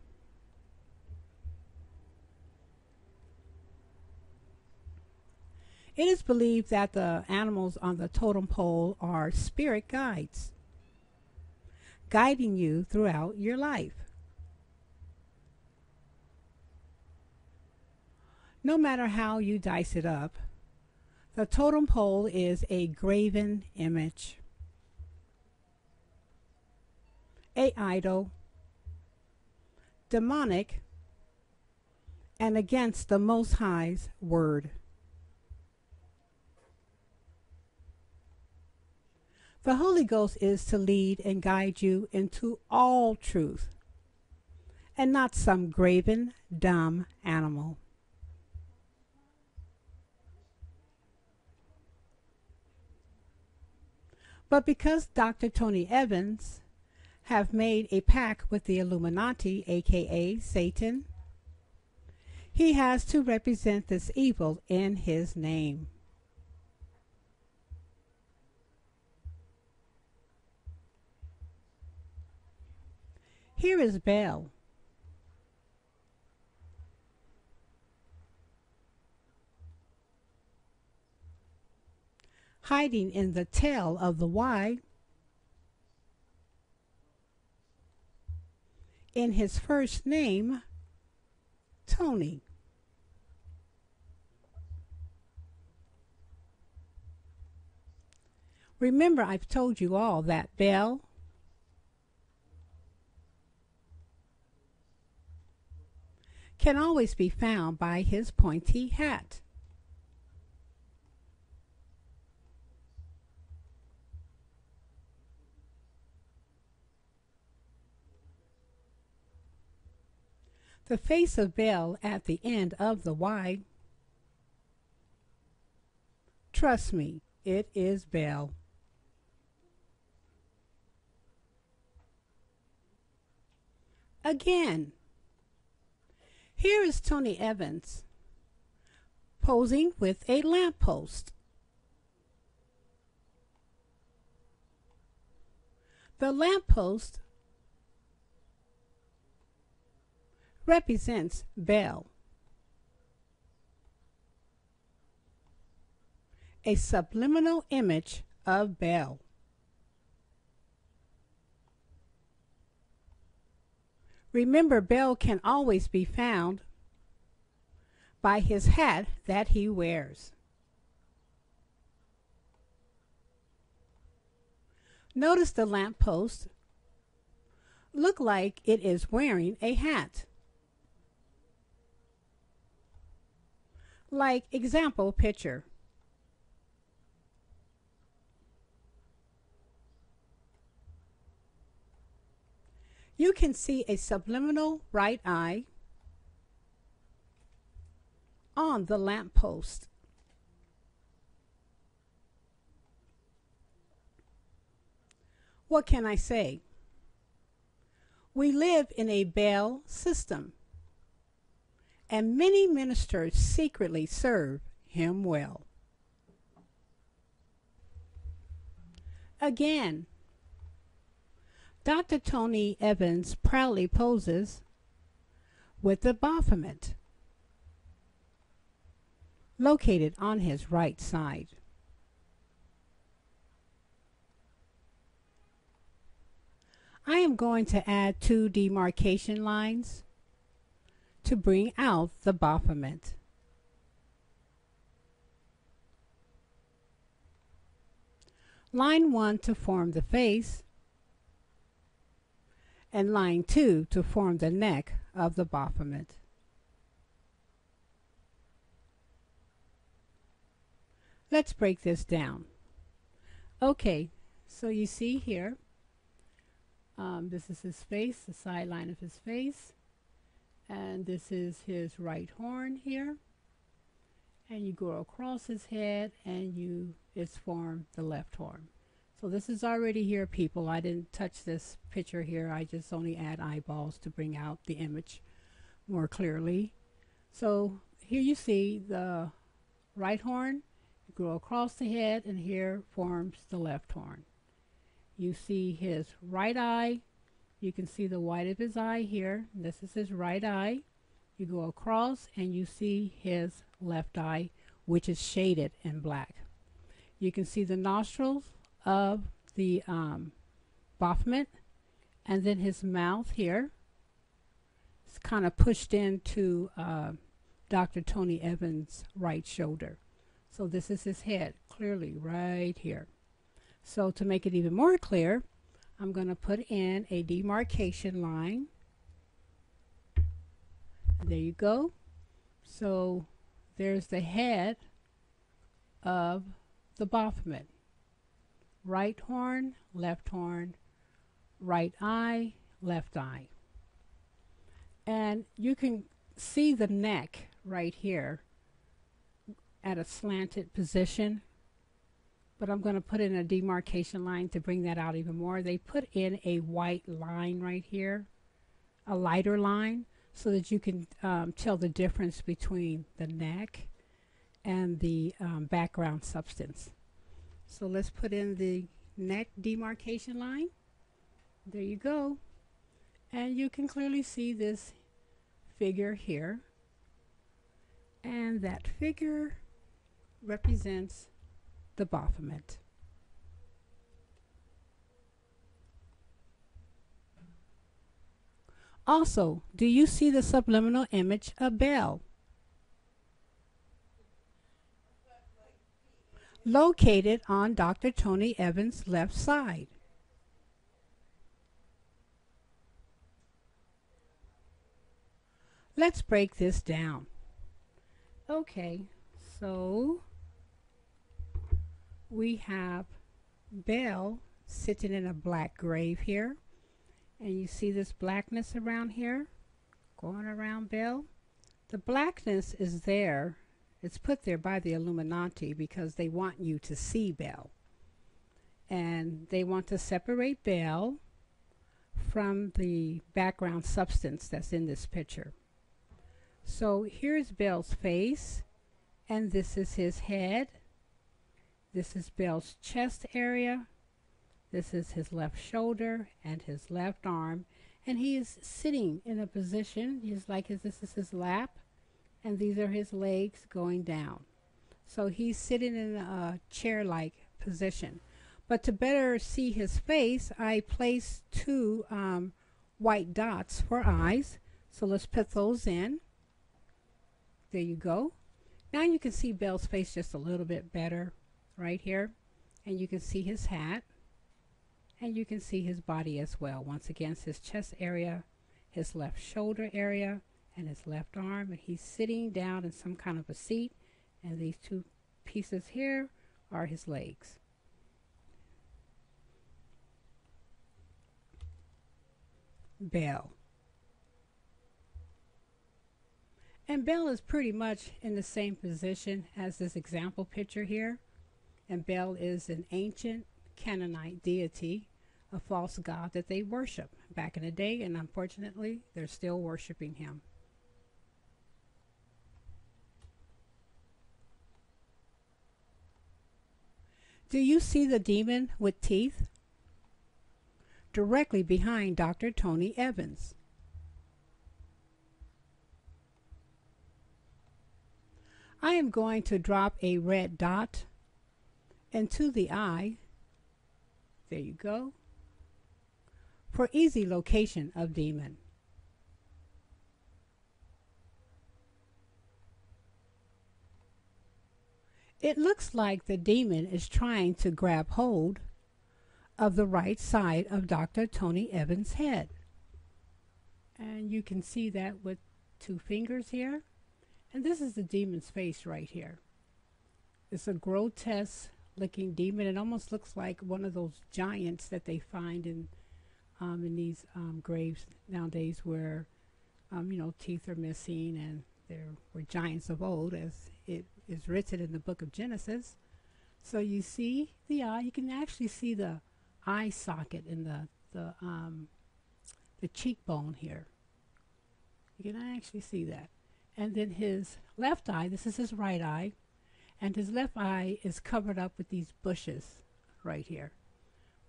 It is believed that the animals on the totem pole are spirit guides, guiding you throughout your life. No matter how you dice it up, the totem pole is a graven image, an idol, demonic, and against the Most High's word. The Holy Ghost is to lead and guide you into all truth, and not some graven, dumb animal. But because Dr. Tony Evans have made a pact with the Illuminati, aka Satan, he has to represent this evil in his name. Here is Bell. Hiding in the tail of the Y in his first name, Tony. Remember, I've told you all that Bell can always be found by his pointy hat. The face of Bell at the end of the Y. Trust me, it is Bell. Again, here is Tony Evans posing with a lamppost. The lamppost represents Bell, a subliminal image of Bell. Remember, Bell can always be found by his hat that he wears. Notice the lamppost looks like it is wearing a hat. Like example picture. You can see a subliminal right eye on the lamppost. What can I say? We live in a Bell system, and many ministers secretly serve him well. Again, Dr. Tony Evans proudly poses with the Baphomet, located on his right side. I am going to add two demarcation lines to bring out the Baphomet. Line 1 to form the face, and line 2 to form the neck of the Baphomet. Let's break this down. Okay, so you see here, this is his face, the sideline of his face, and this is his right horn here, and you go across his head and it's formed the left horn. So this is already here, people. I didn't touch this picture here. I just only add eyeballs to bring out the image more clearly. So here you see the right horn, you go across the head, and here forms the left horn. You see his right eye. You can see the white of his eye here. This is his right eye. You go across and you see his left eye, which is shaded in black. You can see the nostrils of the Baphomet, and then his mouth here. It's kind of pushed into Dr. Tony Evans' right shoulder. So this is his head, clearly right here. So to make it even more clear, I'm going to put in a demarcation line. There you go. So there's the head of the Baphomet. Right horn, right eye, left eye. And you can see the neck right here at a slanted position, but I'm going to put in a demarcation line to bring that out even more. They put in a white line right here, a lighter line, so that you can tell the difference between the neck and the background substance. So let's put in the neck demarcation line. There you go. And you can clearly see this figure here. And that figure represents the Baphomet. Also, do you see the subliminal image of Bell? Located on Dr. Tony Evans' left side. Let's break this down. Okay, so we have Bell sitting in a black grave here, and you see this blackness around here going around Bell. The blackness is there. It's put there by the Illuminati because they want you to see Bell. And they want to separate Bell from the background substance that's in this picture. So here's Bell's face, and this is his head. This is Bell's chest area. This is his left shoulder and his left arm. And he is sitting in a position, this is his lap. And these are his legs going down. So he's sitting in a chair-like position. But to better see his face, I placed two white dots for eyes. So let's put those in. There you go. Now you can see Bell's face just a little bit better right here. And you can see his hat. And you can see his body as well. Once again, it's his chest area, his left shoulder area, and his left arm, and he's sitting down in some kind of a seat, and these two pieces here are his legs. Bell. And Bell is pretty much in the same position as this example picture here, and Bell is an ancient Canaanite deity, a false god that they worship back in the day, and unfortunately they're still worshiping him. Do you see the demon with teeth? Directly behind Dr. Tony Evans. I am going to drop a red dot into the eye. There you go. for easy location of demon. It looks like the demon is trying to grab hold of the right side of Dr. Tony Evans' head. And you can see that with two fingers here. And this is the demon's face right here. It's a grotesque looking demon. It almost looks like one of those giants that they find in these graves nowadays where, you know, teeth are missing and there were giants of old, as it is written in the book of Genesis. So you see the eye. You can actually see the eye socket in the cheekbone here. You can actually see that. And then his left eye, this is his right eye, and his left eye is covered up with these bushes right here.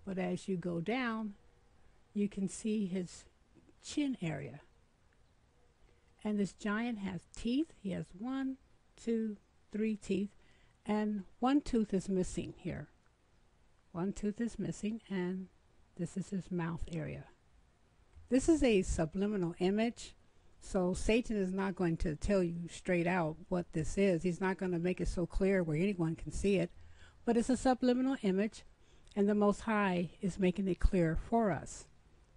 But as you go down, you can see his chin area. And this giant has teeth. He has 1, 2, 3 teeth, and one tooth is missing here. One tooth is missing, and this is his mouth area. This is a subliminal image. So Satan is not going to tell you straight out what this is. He's not going to make it so clear where anyone can see it. But it's a subliminal image, and the Most High is making it clear for us.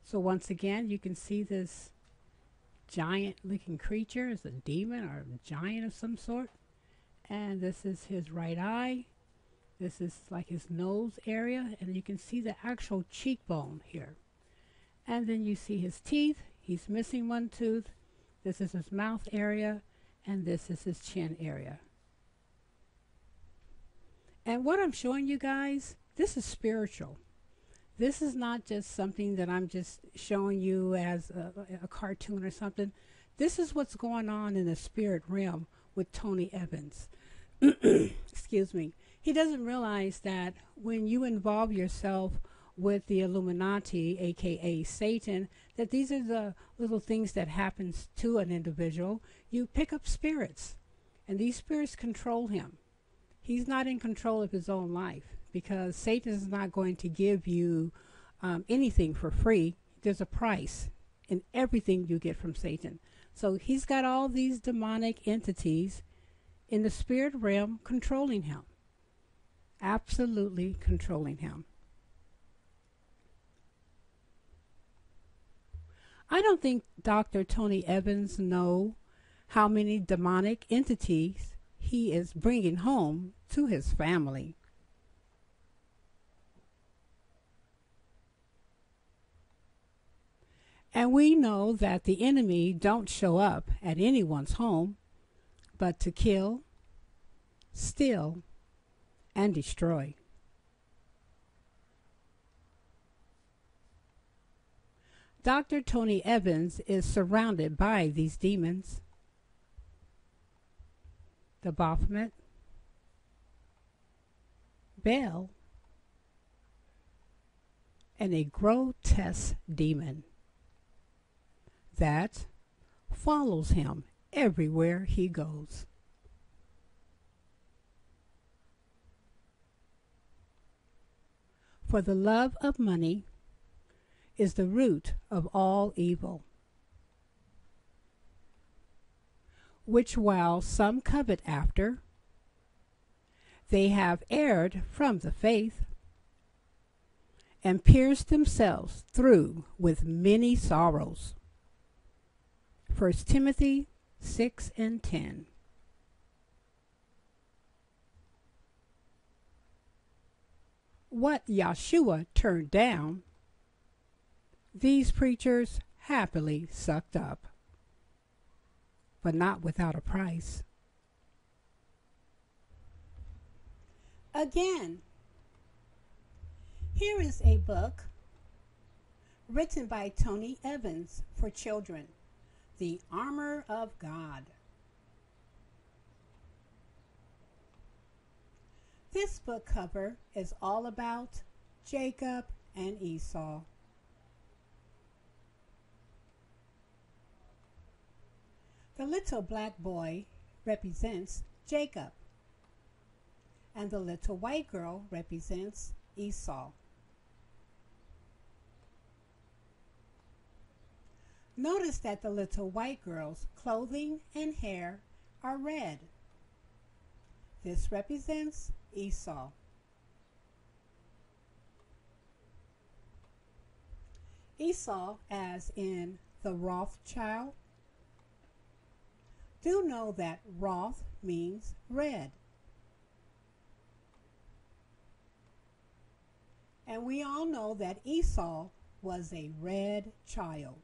So once again, you can see this giant-looking creature. It's a demon or a giant of some sort. And this is his right eye. This is like his nose area. And you can see the actual cheekbone here. And then you see his teeth. He's missing one tooth. This is his mouth area, and this is his chin area. And what I'm showing you guys, this is spiritual. This is not just something that I'm just showing you as a cartoon or something. This is what's going on in the spirit realm with Tony Evans. Excuse me. He doesn't realize that when you involve yourself with the Illuminati, aka Satan, that these are the little things that happens to an individual. You pick up spirits, and these spirits control him. He's not in control of his own life, because Satan is not going to give you anything for free. There's a price in everything you get from Satan. So he's got all these demonic entities in the spirit realm controlling him, absolutely controlling him. I don't think Dr. Tony Evans knows how many demonic entities he is bringing home to his family. And we know that the enemy don't show up at anyone's home but to kill, steal, and destroy. Dr. Tony Evans is surrounded by these demons. The Baphomet, Bell, and a grotesque demon that follows him everywhere he goes. For the love of money is the root of all evil, which while some covet after, they have erred from the faith, and pierced themselves through with many sorrows. 1 Timothy 6:10. What Yahshua turned down, these preachers happily sucked up, but not without a price. Again, here is a book written by Tony Evans for children, The Armor of God. This book cover is all about Jacob and Esau. The little black boy represents Jacob, and the little white girl represents Esau. Notice that the little white girl's clothing and hair are red. This represents Esau. Esau, as in the Rothschild. Do know that Roth means red. And we all know that Esau was a red child.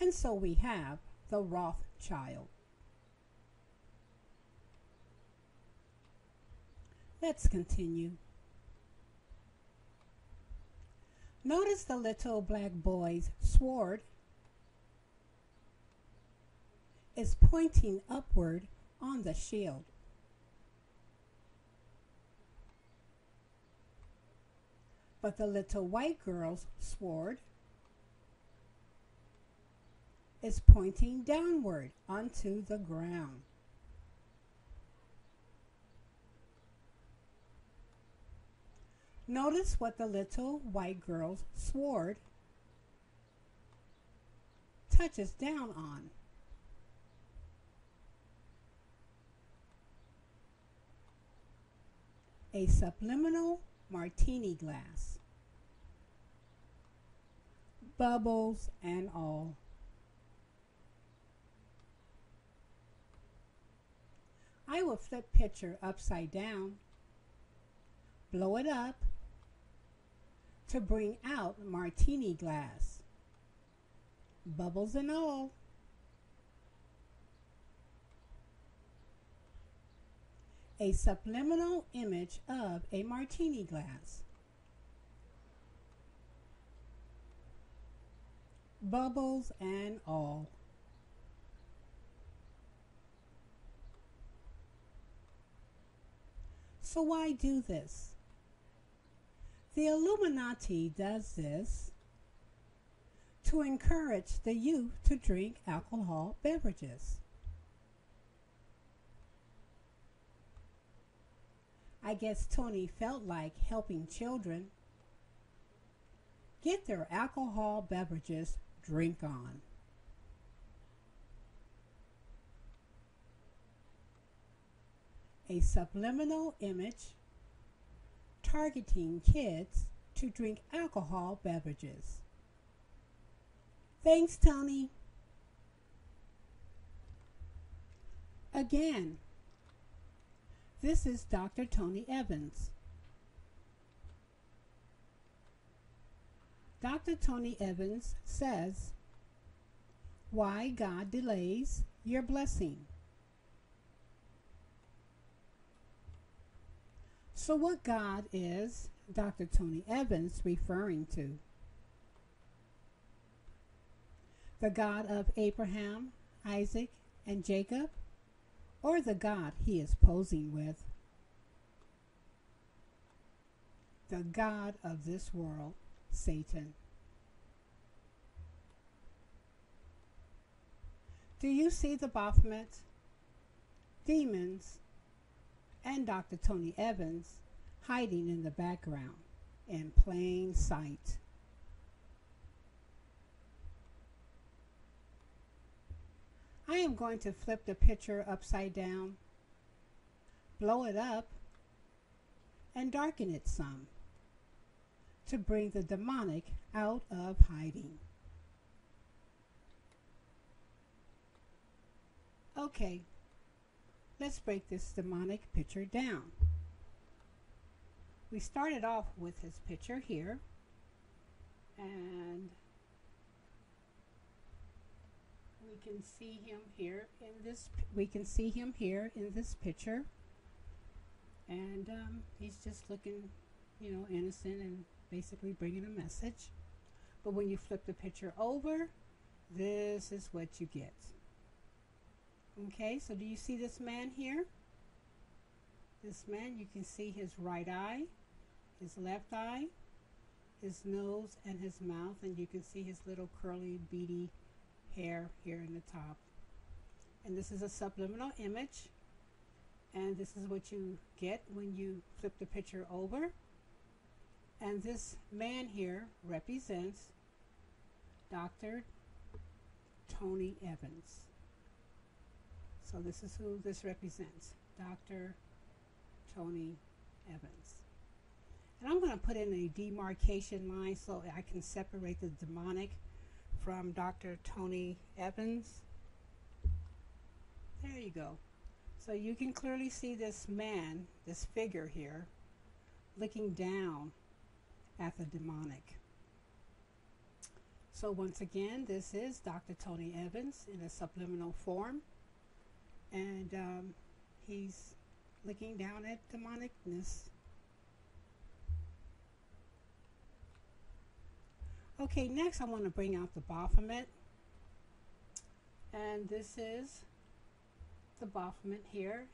And so we have the Rothschild. Let's continue. Notice the little black boy's sword is pointing upward on the shield. But the little white girl's sword is pointing downward onto the ground. Notice what the little white girl's sword touches down on. A subliminal martini glass. Bubbles and all. I will flip picture upside down, blow it up, to bring out martini glass. Bubbles and all. A subliminal image of a martini glass. Bubbles and all. So why do this? The Illuminati does this to encourage the youth to drink alcohol beverages. I guess Tony felt like helping children get their alcohol beverages drink on. A subliminal image targeting kids to drink alcohol beverages. Thanks, Tony. Again, this is Dr. Tony Evans. Dr. Tony Evans says, "Why God delays your blessing." So what God is Dr. Tony Evans referring to? The God of Abraham, Isaac, and Jacob, or the God he is posing with? The God of this world, Satan. Do you see the Baphomet, demons, and Dr. Tony Evans hiding in the background in plain sight? I am going to flip the picture upside down, blow it up, and darken it some to bring the demonic out of hiding. Okay. Let's break this demonic picture down. We started off with his picture here, and we can see him here in this. We can see him here in this picture, and he's just looking, you know, innocent and basically bringing a message. But when you flip the picture over, this is what you get. Okay, so do you see this man here? This man, you can see his right eye, his left eye, his nose, and his mouth, and you can see his little curly, beady hair here in the top. And this is a subliminal image, and this is what you get when you flip the picture over. And this man here represents Dr. Tony Evans. So this is who this represents, Dr. Tony Evans. And I'm going to put in a demarcation line so I can separate the demonic from Dr. Tony Evans. There you go. So you can clearly see this man, this figure here, looking down at the demonic. So once again, this is Dr. Tony Evans in a subliminal form. And he's looking down at demonicness. Okay, next I want to bring out the Baphomet. And this is the Baphomet here.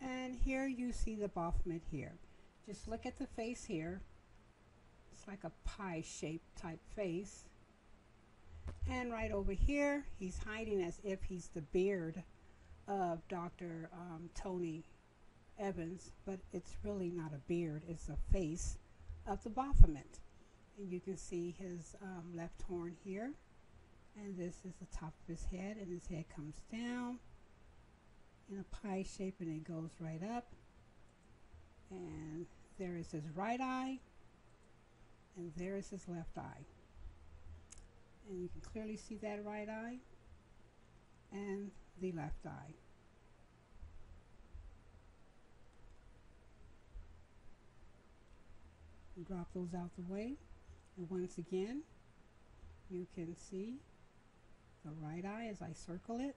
And here you see the Baphomet here. Just look at the face here. It's like a pie-shaped type face. And right over here, he's hiding as if he's the beard of Dr. Tony Evans, but it's really not a beard, it's a face of the Baphomet. And you can see his left horn here, and this is the top of his head, and his head comes down in a pie shape and it goes right up. And there is his right eye, and there is his left eye. And you can clearly see that right eye and the left eye. And drop those out the way. And once again, you can see the right eye as I circle it.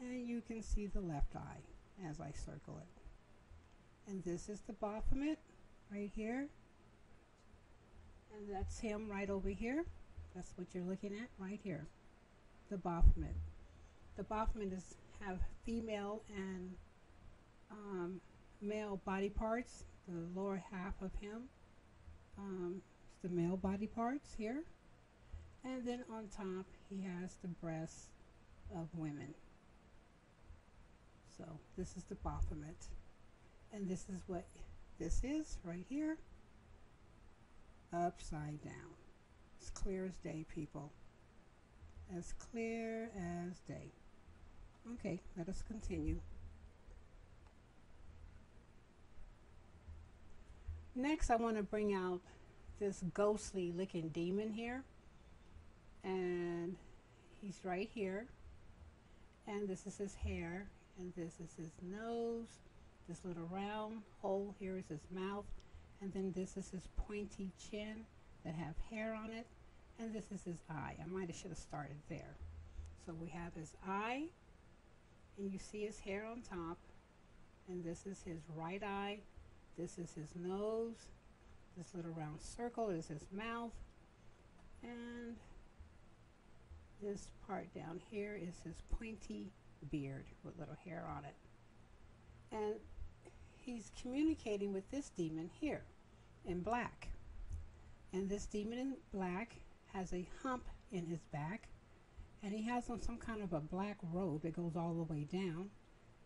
And you can see the left eye as I circle it. And this is the Baphomet right here. And that's him right over here. That's what you're looking at right here, the Baphomet. The Baphomet have female and male body parts. The lower half of him is the male body parts here. And then on top, he has the breasts of women. So this is the Baphomet. And this is what this is right here, upside down. It's clear as day, people. As clear as day. Okay, let us continue. Next, I want to bring out this ghostly looking demon here. And he's right here. And this is his hair. And this is his nose. This little round hole here is his mouth. And then this is his pointy chin that have hair on it, and this is his eye. I might have should have started there. So we have his eye, and you see his hair on top, and this is his right eye, this is his nose, this little round circle is his mouth, and this part down here is his pointy beard with little hair on it. And he's communicating with this demon here in black. And this demon in black has a hump in his back, and he has on some kind of a black robe that goes all the way down.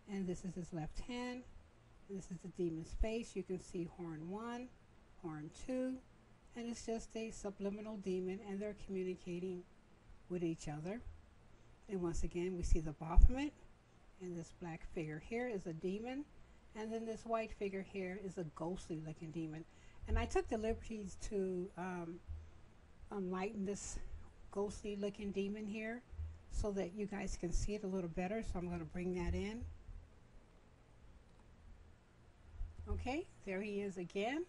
And this is his left hand, and this is the demon's face. You can see horn 1, horn 2, and it's just a subliminal demon, and they're communicating with each other. And once again, we see the Baphomet, and this black figure here is a demon, and then this white figure here is a ghostly looking demon. And I took the liberties to enlighten this ghostly looking demon here so that you guys can see it a little better. So I'm going to bring that in. Okay, there he is again.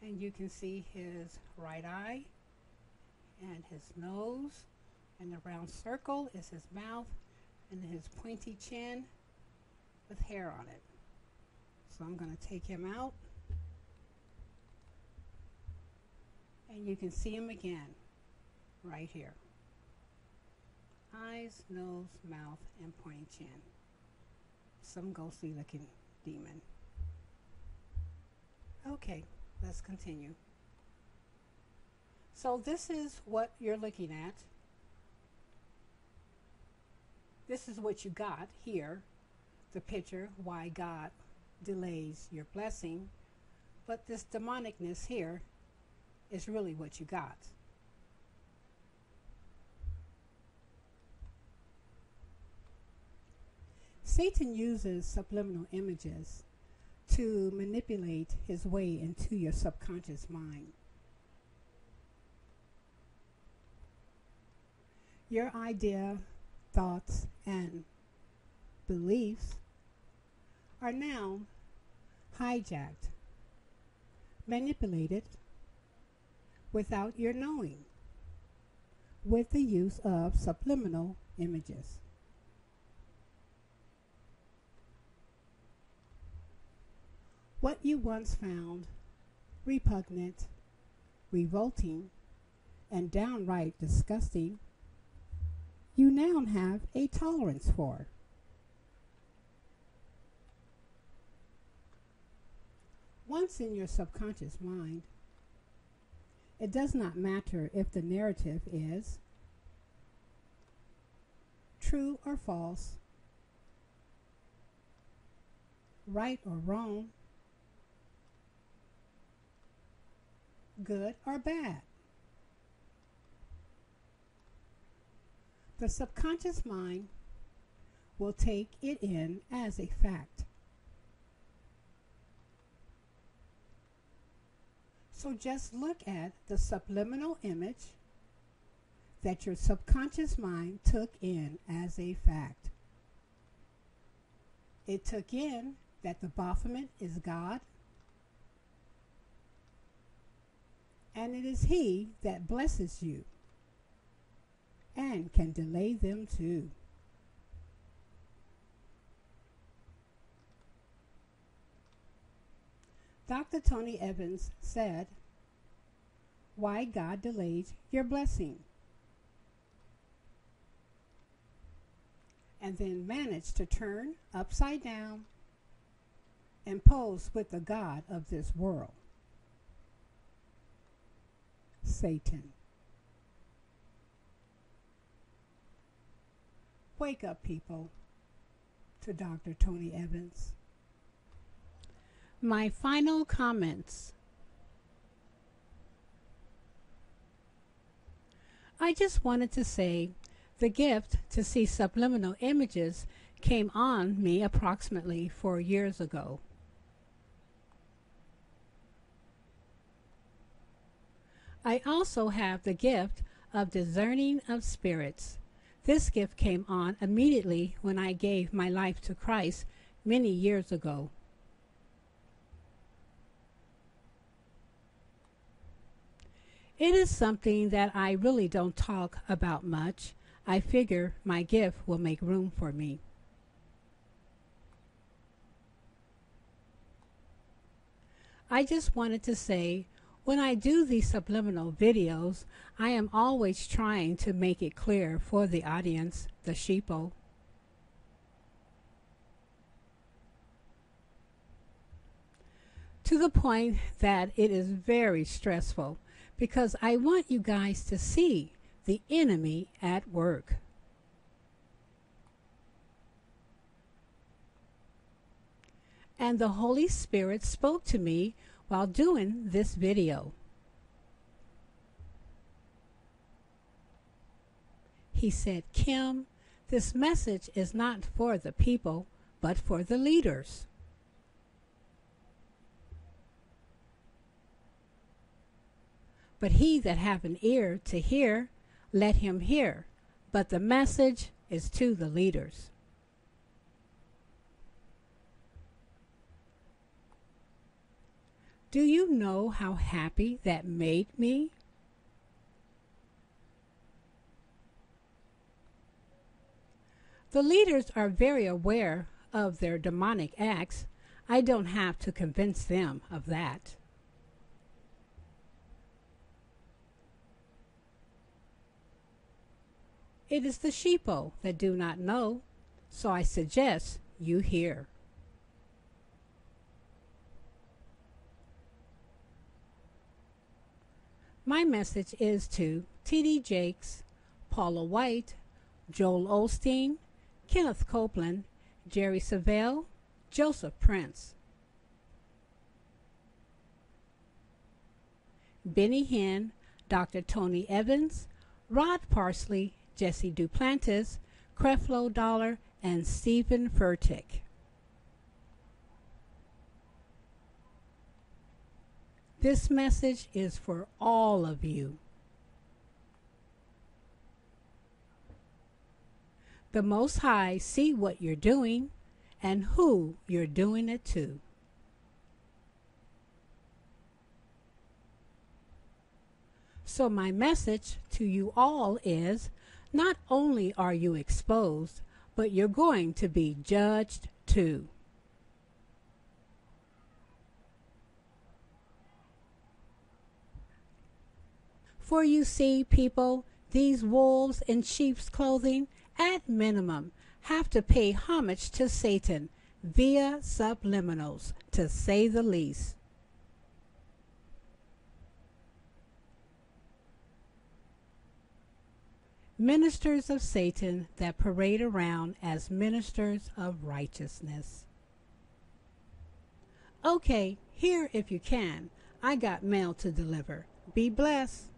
And you can see his right eye and his nose. And the round circle is his mouth and his pointy chin with hair on it. So I'm going to take him out. And you can see him again, right here. Eyes, nose, mouth, and pointy chin. Some ghostly looking demon. Okay, let's continue. So this is what you're looking at. This is what you got here. The picture, why God delays your blessing. But this demonicness here is really what you got. Satan uses subliminal images to manipulate his way into your subconscious mind. Your idea, thoughts, and beliefs are now hijacked, manipulated without your knowing with the use of subliminal images. What you once found repugnant, revolting, and downright disgusting, you now have a tolerance for. Once in your subconscious mind, it does not matter if the narrative is true or false, right or wrong, good or bad. The subconscious mind will take it in as a fact. So just look at the subliminal image that your subconscious mind took in as a fact. It took in that the Baphomet is God, and it is he that blesses you and can delay them too. Dr. Tony Evans said, "Why God delayed your blessing," and then managed to turn upside down and pose with the god of this world, Satan. Wake up, people, to Dr. Tony Evans. My final comments. I just wanted to say the gift to see subliminal images came on me approximately 4 years ago. I also have the gift of discerning of spirits. This gift came on immediately when I gave my life to Christ many years ago. It is something that I really don't talk about much. I figure my gift will make room for me. I just wanted to say, when I do these subliminal videos, I am always trying to make it clear for the audience, the sheeple. To the point that it is very stressful, because I want you guys to see the enemy at work. And the Holy Spirit spoke to me while doing this video. He said, "Kim, this message is not for the people, but for the leaders." But he that have an ear to hear, let him hear. But the message is to the leaders. Do you know how happy that made me? The leaders are very aware of their demonic acts. I don't have to convince them of that. It is the sheeple that do not know, so I suggest you hear. My message is to T.D. Jakes, Paula White, Joel Osteen, Kenneth Copeland, Jerry Savelle, Joseph Prince, Benny Hinn, Dr. Tony Evans, Rod Parsley, Jesse Duplantis, Creflo Dollar, and Stephen Furtick. This message is for all of you. The Most High see what you're doing and who you're doing it to. So my message to you all is, not only are you exposed, but you're going to be judged too. For you see, people, these wolves in sheep's clothing, at minimum, have to pay homage to Satan via subliminals, to say the least. Ministers of Satan that parade around as ministers of righteousness. Okay, here if you can. I got mail to deliver. Be blessed.